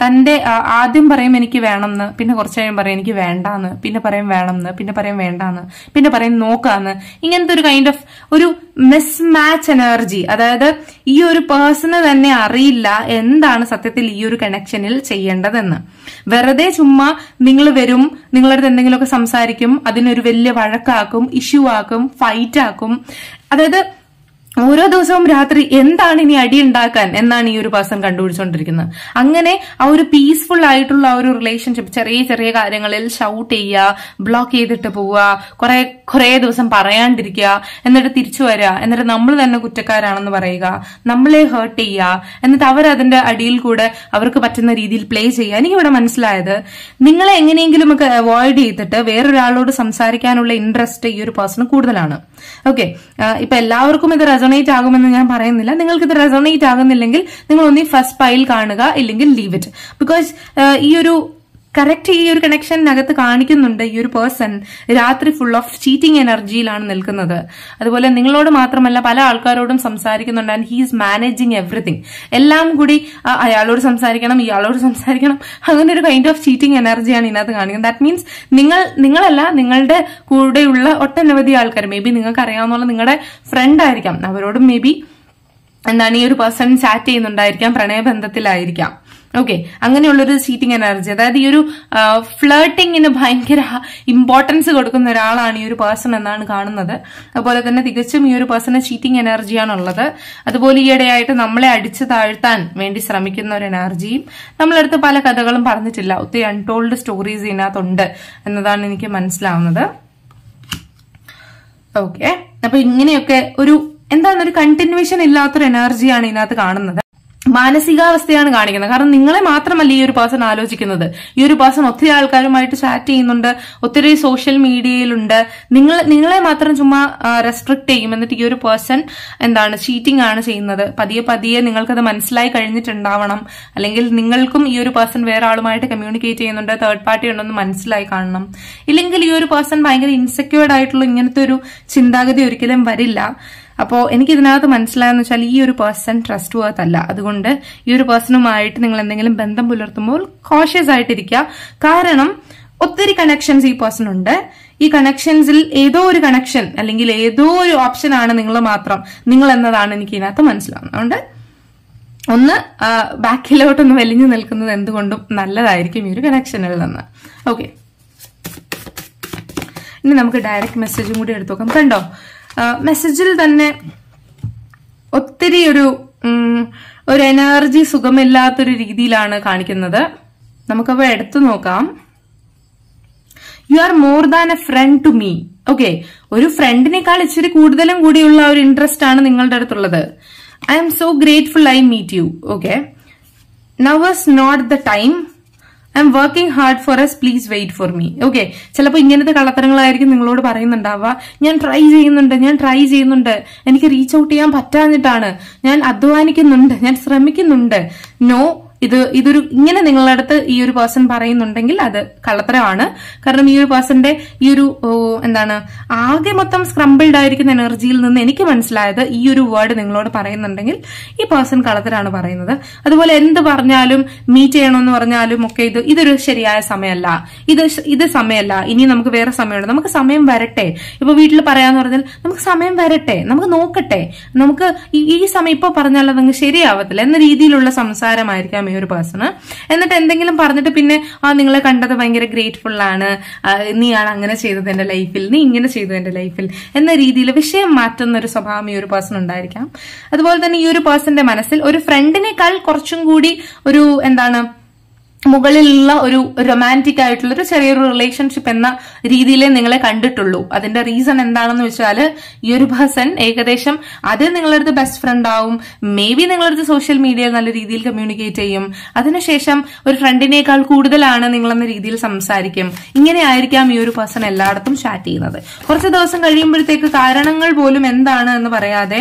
തന്റെ ആദ്യം പറയും എനിക്ക് വേണമെന്ന്, പിന്നെ കുറച്ച് കഴിയുമ്പോൾ പറയും എനിക്ക് വേണ്ടാന്ന്, പിന്നെ പറയും വേണമെന്ന്, പിന്നെ പറയും വേണ്ടാന്ന്, പിന്നെ പറയും നോക്കാന്ന്. ഇങ്ങനത്തെ ഒരു കൈൻഡ് ഓഫ് ഒരു മിസ്മാച്ച് എനർജി. അതായത് ഈ ഒരു പേഴ്സണ് തന്നെ അറിയില്ല എന്താണ് സത്യത്തിൽ ഈ ഒരു കണക്ഷനിൽ ചെയ്യേണ്ടതെന്ന്. വെറുതെ ചുമ്മാ നിങ്ങൾ വരും, നിങ്ങളടുത്ത് എന്തെങ്കിലുമൊക്കെ സംസാരിക്കും, അതിനൊരു വലിയ വഴക്കാക്കും, ഇഷ്യൂ ആക്കും, ഫൈറ്റ് ആക്കും. അതായത് ഓരോ ദിവസവും രാത്രി എന്താണ് ഇനി അടി ഉണ്ടാക്കാൻ എന്നാണ് ഈ ഒരു പേഴ്സൺ കണ്ടുപിടിച്ചുകൊണ്ടിരിക്കുന്നത്. അങ്ങനെ ആ ഒരു പീസ്ഫുൾ ആയിട്ടുള്ള ആ ഒരു റിലേഷൻഷിപ്പ് ചെറിയ ചെറിയ കാര്യങ്ങളിൽ ഷൗട്ട് ചെയ്യുക, ബ്ലോക്ക് ചെയ്തിട്ട് പോവുക, കുറെ കുറെ ദിവസം പറയാണ്ടിരിക്കുക, എന്നിട്ട് തിരിച്ചു വരിക, എന്നിട്ട് നമ്മൾ തന്നെ കുറ്റക്കാരാണെന്ന് പറയുക, നമ്മളെ ഹേർട്ട് ചെയ്യുക, എന്നിട്ട് അവരതിന്റെ അടിയിൽ കൂടെ അവർക്ക് പറ്റുന്ന രീതിയിൽ പ്ലേ ചെയ്യുക. എനിക്കിവിടെ മനസ്സിലായത് നിങ്ങളെ എങ്ങനെയെങ്കിലും ഒക്കെ അവോയ്ഡ് ചെയ്തിട്ട് വേറൊരാളോട് സംസാരിക്കാനുള്ള ഇൻട്രസ്റ്റ് ഈ ഒരു പേഴ്സണ് കൂടുതലാണ്. ഓക്കെ, ഇപ്പൊ എല്ലാവർക്കും ഇത് റെസോണേറ്റ് ആകുമെന്ന് ഞാൻ പറയുന്നില്ല. നിങ്ങൾക്ക് ഇത് റെസോണേറ്റ് ആകുന്നില്ലെങ്കിൽ നിങ്ങൾ ഒന്നീ ഫസ്റ്റ് പൈൽ കാണുക, ഇല്ലെങ്കിൽ ലീവ് ഇറ്റ്. ബിക്കോസ് ഈ ഒരു കറക്റ്റ് ഈ ഒരു കണക്ഷനകത്ത് കാണിക്കുന്നുണ്ട് ഈ ഒരു പേഴ്സൺ രാത്രി ഫുൾ ഓഫ് ചീറ്റിംഗ് എനർജിയിലാണ് നിൽക്കുന്നത്. അതുപോലെ നിങ്ങളോട് മാത്രമല്ല പല ആൾക്കാരോടും സംസാരിക്കുന്നുണ്ട്. And he is managing everything. എല്ലാം കൂടി അയാളോട് സംസാരിക്കണം, ഇയാളോട് സംസാരിക്കണം, അങ്ങനെ ഒരു കൈൻഡ് ഓഫ് ചീറ്റിംഗ് എനർജിയാണ് ഇതിനകത്ത് കാണിക്കുന്നത്. ദാറ്റ് മീൻസ് നിങ്ങൾ നിങ്ങളല്ല നിങ്ങളുടെ കൂടെയുള്ള ഒട്ടനവധി ആൾക്കാർ, മേ ബി നിങ്ങൾക്ക് അറിയാവുന്ന നിങ്ങളുടെ ഫ്രണ്ട് ആയിരിക്കാം, അവരോടും മേ ബി എന്താണ് ഈ ഒരു പേഴ്സൺ ചാറ്റ് ചെയ്യുന്നുണ്ടായിരിക്കാം, പ്രണയബന്ധത്തിലായിരിക്കാം. ഓക്കെ, അങ്ങനെയുള്ളൊരു ചീറ്റിംഗ് എനർജി, അതായത് ഈ ഒരു ഫ്ലേർട്ടിങ്ങിന് ഭയങ്കര ഇമ്പോർട്ടൻസ് കൊടുക്കുന്ന ഒരാളാണ് ഈ ഒരു പേഴ്സൺ എന്നാണ് കാണുന്നത്. അതുപോലെ തന്നെ തികച്ചും ഈ ഒരു പേഴ്സണ് ചീറ്റിംഗ് എനർജിയാണുള്ളത്. അതുപോലെ ഈയിടെയായിട്ട് നമ്മളെ അടിച്ചു താഴ്ത്താൻ വേണ്ടി ശ്രമിക്കുന്ന ഒരു എനർജിയും, നമ്മളടുത്ത് പല കഥകളും പറഞ്ഞിട്ടില്ല, ഒത്തിരി അൺടോൾഡ് സ്റ്റോറീസ് ഇതിനകത്തുണ്ട് എന്നതാണ് എനിക്ക് മനസ്സിലാവുന്നത്. ഓക്കെ, അപ്പൊ ഇങ്ങനെയൊക്കെ ഒരു എന്താണ് ഒരു കണ്ടിന്യൂവേഷൻ ഇല്ലാത്തൊരു എനർജിയാണ് ഇതിനകത്ത് കാണുന്നത്. മാനസികാവസ്ഥയാണ് കാണിക്കുന്നത്. കാരണം നിങ്ങളെ മാത്രമല്ല ഈ ഒരു പേഴ്സൺ ആലോചിക്കുന്നത്. ഈ ഒരു പേഴ്സൺ ഒത്തിരി ആൾക്കാരുമായിട്ട് ചാറ്റ് ചെയ്യുന്നുണ്ട്, ഒത്തിരി സോഷ്യൽ മീഡിയയിലുണ്ട്. നിങ്ങൾ നിങ്ങളെ മാത്രം ചുമ്മാ റെസ്ട്രിക്ട് ചെയ്യും. എന്നിട്ട് ഈ ഒരു പേഴ്സൺ എന്താണ് ചീറ്റിംഗ് ആണ് ചെയ്യുന്നത്. പതിയെ പതിയെ നിങ്ങൾക്കത് മനസ്സിലായി കഴിഞ്ഞിട്ടുണ്ടാവണം, അല്ലെങ്കിൽ നിങ്ങൾക്കും ഈ ഒരു പേഴ്സൺ വേറെ ആളുമായിട്ട് കമ്മ്യൂണിക്കേറ്റ് ചെയ്യുന്നുണ്ട്, തേർഡ് പാർട്ടി ഉണ്ടെന്ന് മനസ്സിലായി കാണണം. ഇല്ലെങ്കിൽ ഈ ഒരു പേഴ്സൺ ഭയങ്കര ഇൻസെക്യൂർഡ് ആയിട്ടുള്ള ഇങ്ങനത്തെ ഒരു ചിന്താഗതി ഒരിക്കലും വരില്ല. അപ്പോൾ എനിക്ക് ഇതിനകത്ത് മനസ്സിലായെന്ന് വെച്ചാൽ ഈ ഒരു പേഴ്സൺ ട്രസ്റ്റ് വർത്ത് അല്ല. അതുകൊണ്ട് ഈ ഒരു പേഴ്സണുമായിട്ട് നിങ്ങൾ എന്തെങ്കിലും ബന്ധം പുലർത്തുമ്പോൾ കോഷ്യസ് ആയിട്ടിരിക്കുക. കാരണം ഒത്തിരി കണക്ഷൻസ് ഈ പേഴ്സൺ ഉണ്ട്. ഈ കണക്ഷൻസിൽ ഏതോ ഒരു കണക്ഷൻ അല്ലെങ്കിൽ ഏതോ ഒരു ഓപ്ഷൻ ആണ് നിങ്ങൾ മാത്രം നിങ്ങൾ എന്നതാണ് എനിക്ക് ഇതിനകത്ത് മനസ്സിലാവുന്നത്. അതുകൊണ്ട് ഒന്ന് ബാക്കിലോട്ടൊന്ന് വലിഞ്ഞു നിൽക്കുന്നത് എന്തുകൊണ്ടും നല്ലതായിരിക്കും ഈ ഒരു കണക്ഷനിൽ നിന്ന്. ഓക്കെ, ഇനി നമുക്ക് ഡയറക്റ്റ് മെസ്സേജും കൂടി എടുത്തു നോക്കാം. കണ്ടോ, മെസ്സേജിൽ തന്നെ ഒത്തിരി ഒരു ഒരു എനർജി സുഖമില്ലാത്തൊരു രീതിയിലാണ് കാണിക്കുന്നത്. നമുക്കവ എടുത്തു നോക്കാം. You are more than a friend to me. Okay, ഒരു ഫ്രണ്ടിനേക്കാൾ ഇച്ചിരി കൂടുതലും കൂടിയുള്ള ഒരു ഇൻട്രസ്റ്റ് ആണ് നിങ്ങളുടെ അടുത്തുള്ളത്. I am so grateful I meet you. Okay, now was not the time. I am working hard for us, please wait for me. Okay, ചിലപ്പോൾ ഇങ്ങനത്തെ കള്ളത്തരങ്ങളായിരിക്കും നിങ്ങളോട് പറയുന്നുണ്ടാവുക. ഞാൻ ട്രൈ ചെയ്യുന്നുണ്ട്, ഞാൻ ട്രൈ ചെയ്യുന്നുണ്ട്, എനിക്ക് റീച്ച് ഔട്ട് ചെയ്യാൻ പറ്റാഞ്ഞിട്ടാണ്, ഞാൻ അധ്വാനിക്കുന്നുണ്ട്, ഞാൻ ശ്രമിക്കുന്നുണ്ട്. നോ, ഇത് ഇതൊരു ഇങ്ങനെ നിങ്ങളുടെ അടുത്ത് ഈ ഒരു പേഴ്സൺ പറയുന്നുണ്ടെങ്കിൽ അത് കള്ളത്തരമാണ്. കാരണം ഈ ഒരു പേഴ്സന്റെ ഈ ഒരു എന്താണ് ആകെ മൊത്തം സ്ക്രംബിൾഡ് ആയിരിക്കുന്ന എനർജിയിൽ നിന്ന് എനിക്ക് മനസ്സിലായത് ഈ ഒരു വേർഡ് നിങ്ങളോട് പറയുന്നുണ്ടെങ്കിൽ ഈ പേഴ്സൺ കള്ളത്തരാണ് പറയുന്നത്. അതുപോലെ എന്ത് പറഞ്ഞാലും മീറ്റ് ചെയ്യണമെന്ന് പറഞ്ഞാലും ഒക്കെ ഇത് ഇതൊരു ശരിയായ സമയമല്ല, ഇത് ഇത് സമയമല്ല, ഇനി നമുക്ക് വേറെ സമയമുണ്ട്, നമുക്ക് സമയം വരട്ടെ. ഇപ്പൊ വീട്ടിൽ പറയാന്ന് പറഞ്ഞാൽ നമുക്ക് സമയം വരട്ടെ, നമുക്ക് നോക്കട്ടെ, നമുക്ക് ഈ സമയം ഇപ്പൊ പറഞ്ഞാൽ അതങ്ങ് ശരിയാവത്തില്ല എന്ന രീതിയിലുള്ള സംസാരമായിരിക്കാം ഈ ഒരു പേഴ്സണ്. എന്നിട്ട് എന്തെങ്കിലും പറഞ്ഞിട്ട് പിന്നെ ആ നിങ്ങളെ കണ്ടത് ഭയങ്കര ഗ്രേറ്റ്ഫുൾ ആണ്, നീയാണ് അങ്ങനെ ചെയ്തത് എന്റെ ലൈഫിൽ, നീ ഇങ്ങനെ ചെയ്തത് എന്റെ ലൈഫിൽ എന്ന രീതിയിൽ വിഷയം മാറ്റുന്ന ഒരു സ്വഭാവം ഈ ഒരു പേഴ്സൺ ഉണ്ടായിരിക്കാം. അതുപോലെ തന്നെ ഈ ഒരു പേഴ്സന്റെ മനസ്സിൽ ഒരു ഫ്രണ്ടിനേക്കാൾ കുറച്ചും കൂടി ഒരു എന്താണ് മുകളിലുള്ള ഒരു റൊമാൻറ്റിക് ആയിട്ടുള്ള ഒരു ചെറിയൊരു റിലേഷൻഷിപ്പ് എന്ന രീതിയിലേ നിങ്ങളെ കണ്ടിട്ടുള്ളൂ. അതിന്റെ റീസൺ എന്താണെന്ന് വെച്ചാൽ ഈ ഒരു പേഴ്സൺ ഏകദേശം അത് നിങ്ങളടുത്ത് ബെസ്റ്റ് ഫ്രണ്ട് ആവും, മേ ബി നിങ്ങളടുത്ത് സോഷ്യൽ മീഡിയയിൽ നല്ല രീതിയിൽ കമ്മ്യൂണിക്കേറ്റ് ചെയ്യും, അതിനുശേഷം ഒരു ഫ്രണ്ടിനേക്കാൾ കൂടുതലാണ് നിങ്ങളെന്ന രീതിയിൽ സംസാരിക്കും. ഇങ്ങനെ ആയിരിക്കാം ഈ ഒരു പേഴ്സൺ എല്ലായിടത്തും ചാറ്റ് ചെയ്യുന്നത്. കുറച്ച് ദിവസം കഴിയുമ്പോഴത്തേക്ക് കാരണങ്ങൾ പോലും എന്താണ് എന്ന് പറയാതെ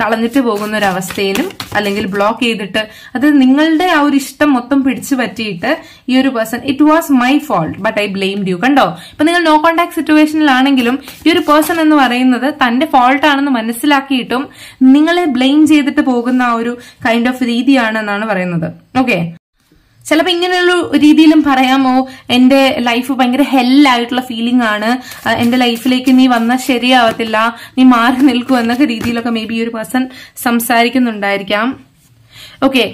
കളഞ്ഞിട്ട് പോകുന്ന ഒരു അവസ്ഥയിലും, അല്ലെങ്കിൽ ബ്ലോക്ക് ചെയ്തിട്ട് അത് നിങ്ങളുടെ ആ ഒരു ഇഷ്ടം മൊത്തം പിടിച്ചു പറ്റിയിട്ട് ഈ ഒരു person it was my fault but I blamed you. കണ്ടോ, ഇപ്പൊ നിങ്ങൾ നോ കോൺടാക്ട് സിറ്റുവേഷനിലാണെങ്കിലും ഈ ഒരു പേഴ്സൺ എന്ന് പറയുന്നത് തന്റെ ഫോൾട്ട് ആണെന്ന് മനസ്സിലാക്കിയിട്ടും നിങ്ങളെ ബ്ലെയിം ചെയ്തിട്ട് പോകുന്ന ആ ഒരു കൈൻഡ് ഓഫ് രീതിയാണെന്നാണ് പറയുന്നത്. ഓക്കെ, ചിലപ്പോൾ ഇങ്ങനെയുള്ള രീതിയിലും പറയാമോ, എൻ്റെ ലൈഫ് ഭയങ്കര ഹെല്ലായിട്ടുള്ള ഫീലിംഗ് ആണ്, എൻ്റെ ലൈഫിലേക്ക് നീ വന്നാൽ ശരിയാവത്തില്ല, നീ മാറി നിൽക്കൂ എന്നൊക്കെ രീതിയിലൊക്കെ മേ ബി ഈ ഒരു പേഴ്സൺ സംസാരിക്കുന്നുണ്ടായിരിക്കാം. ഓക്കെ,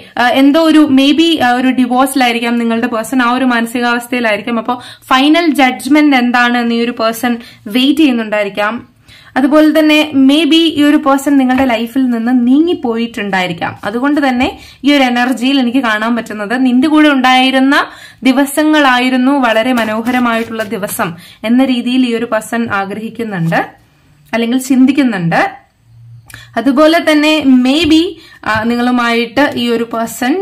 എന്തോ ഒരു മേ ബി ഒരു ഡിവോഴ്സിലായിരിക്കാം നിങ്ങളുടെ പേഴ്സൺ, ആ ഒരു മാനസികാവസ്ഥയിലായിരിക്കാം. അപ്പോൾ ഫൈനൽ ജഡ്ജ്മെന്റ് എന്താണ് എന്ന് ഈ ഒരു പേഴ്സൺ വെയിറ്റ് ചെയ്യുന്നുണ്ടായിരിക്കാം. അതുപോലെ തന്നെ മേ ബി ഈ ഒരു പേഴ്സൺ നിങ്ങളുടെ ലൈഫിൽ നിന്ന് നീങ്ങിപ്പോയിട്ടുണ്ടായിരിക്കാം. അതുകൊണ്ട് തന്നെ ഈ ഒരു എനർജിയിൽ എനിക്ക് കാണാൻ പറ്റുന്നത് നിന്റെ കൂടെ ഉണ്ടായിരുന്ന ദിവസങ്ങളായിരുന്നു വളരെ മനോഹരമായിട്ടുള്ള ദിവസം എന്ന രീതിയിൽ ഈ ഒരു പേഴ്സൺ ആഗ്രഹിക്കുന്നുണ്ട് അല്ലെങ്കിൽ ചിന്തിക്കുന്നുണ്ട്. അതുപോലെ തന്നെ മേ ബി നിങ്ങളുമായിട്ട് ഈ ഒരു പേഴ്സൺ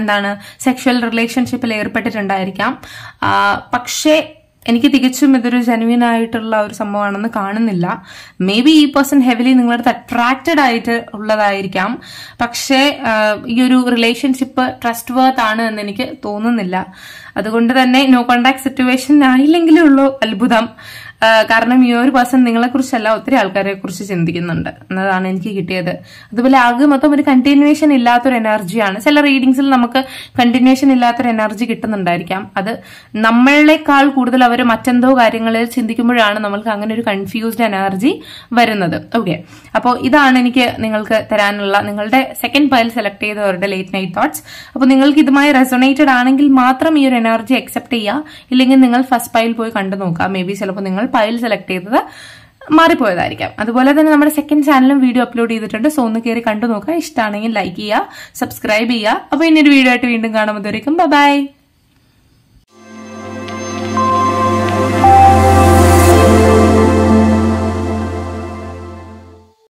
എന്താണ് സെക്ഷൽ റിലേഷൻഷിപ്പിൽ ഏർപ്പെട്ടിട്ടുണ്ടായിരിക്കാം. പക്ഷേ എനിക്ക് തികച്ചും ഇതൊരു ജെനുവിൻ ആയിട്ടുള്ള ഒരു സംഭവമാണെന്ന് കാണുന്നില്ല. മേ ബി ഈ പേഴ്സൺ ഹെവിലി നിങ്ങളടുത്ത് അട്രാക്റ്റഡ് ആയിട്ട് ഉള്ളതായിരിക്കാം. പക്ഷേ ഈ ഒരു റിലേഷൻഷിപ്പ് ട്രസ്റ്റ് വർത്ത് ആണ് എന്ന് എനിക്ക് തോന്നുന്നില്ല. അതുകൊണ്ട് തന്നെ നോ കോണ്ടാക്ട് സിറ്റുവേഷൻ ആയില്ലെങ്കിലേ ഉള്ളൂ അത്ഭുതം. കാരണം ഈ ഒരു പേഴ്സൺ നിങ്ങളെക്കുറിച്ചല്ല ഒത്തിരി ആൾക്കാരെ കുറിച്ച് ചിന്തിക്കുന്നുണ്ട് എന്നതാണ് എനിക്ക് കിട്ടിയത്. അതുപോലെ ആകെ മൊത്തം ഒരു കണ്ടിന്യൂവേഷൻ ഇല്ലാത്തൊരു എനർജിയാണ്. ചില റീഡിങ്സിൽ നമുക്ക് കണ്ടിന്യൂവേഷൻ ഇല്ലാത്തൊരു എനർജി കിട്ടുന്നുണ്ടായിരിക്കാം. അത് നമ്മളെക്കാൾ കൂടുതൽ അവർ മറ്റെന്തോ കാര്യങ്ങളിൽ ചിന്തിക്കുമ്പോഴാണ് നമ്മൾക്ക് അങ്ങനെ ഒരു കൺഫ്യൂസ്ഡ് എനർജി വരുന്നത്. ഓക്കെ, അപ്പോൾ ഇതാണ് എനിക്ക് നിങ്ങൾക്ക് തരാനുള്ള നിങ്ങളുടെ സെക്കൻഡ് പൈൽ സെലക്ട് ചെയ്തവരുടെ ലേറ്റ് നൈറ്റ് തോട്ട്സ്. അപ്പോൾ നിങ്ങൾക്ക് ഇതുമായി റെസൊണേറ്റഡ് ആണെങ്കിൽ മാത്രം ഈ ഒരു എനർജി അക്സെപ്റ്റ് ചെയ്യുക. ഇല്ലെങ്കിൽ നിങ്ങൾ ഫസ്റ്റ് പൈൽ പോയി കണ്ടു നോക്കാം. മേ ബി ചിലപ്പോൾ നിങ്ങൾ പൈൽ സെലക്ട് ചെയ്തത് മാറിപ്പോയതായിരിക്കാം. അതുപോലെ തന്നെ നമ്മുടെ സെക്കൻഡ് ചാനലും വീഡിയോ അപ്ലോഡ് ചെയ്തിട്ടുണ്ട്. സോ ഒന്ന് കയറി കണ്ടു നോക്കുക. ഇഷ്ടമാണെങ്കിൽ ലൈക്ക് ചെയ്യുക, സബ്സ്ക്രൈബ് ചെയ്യുക. അപ്പോൾ ഇനി ഒരു വീഡിയോ ആയിട്ട് വീണ്ടും കാണുമ്പോഴേക്കും ബൈ ബൈ.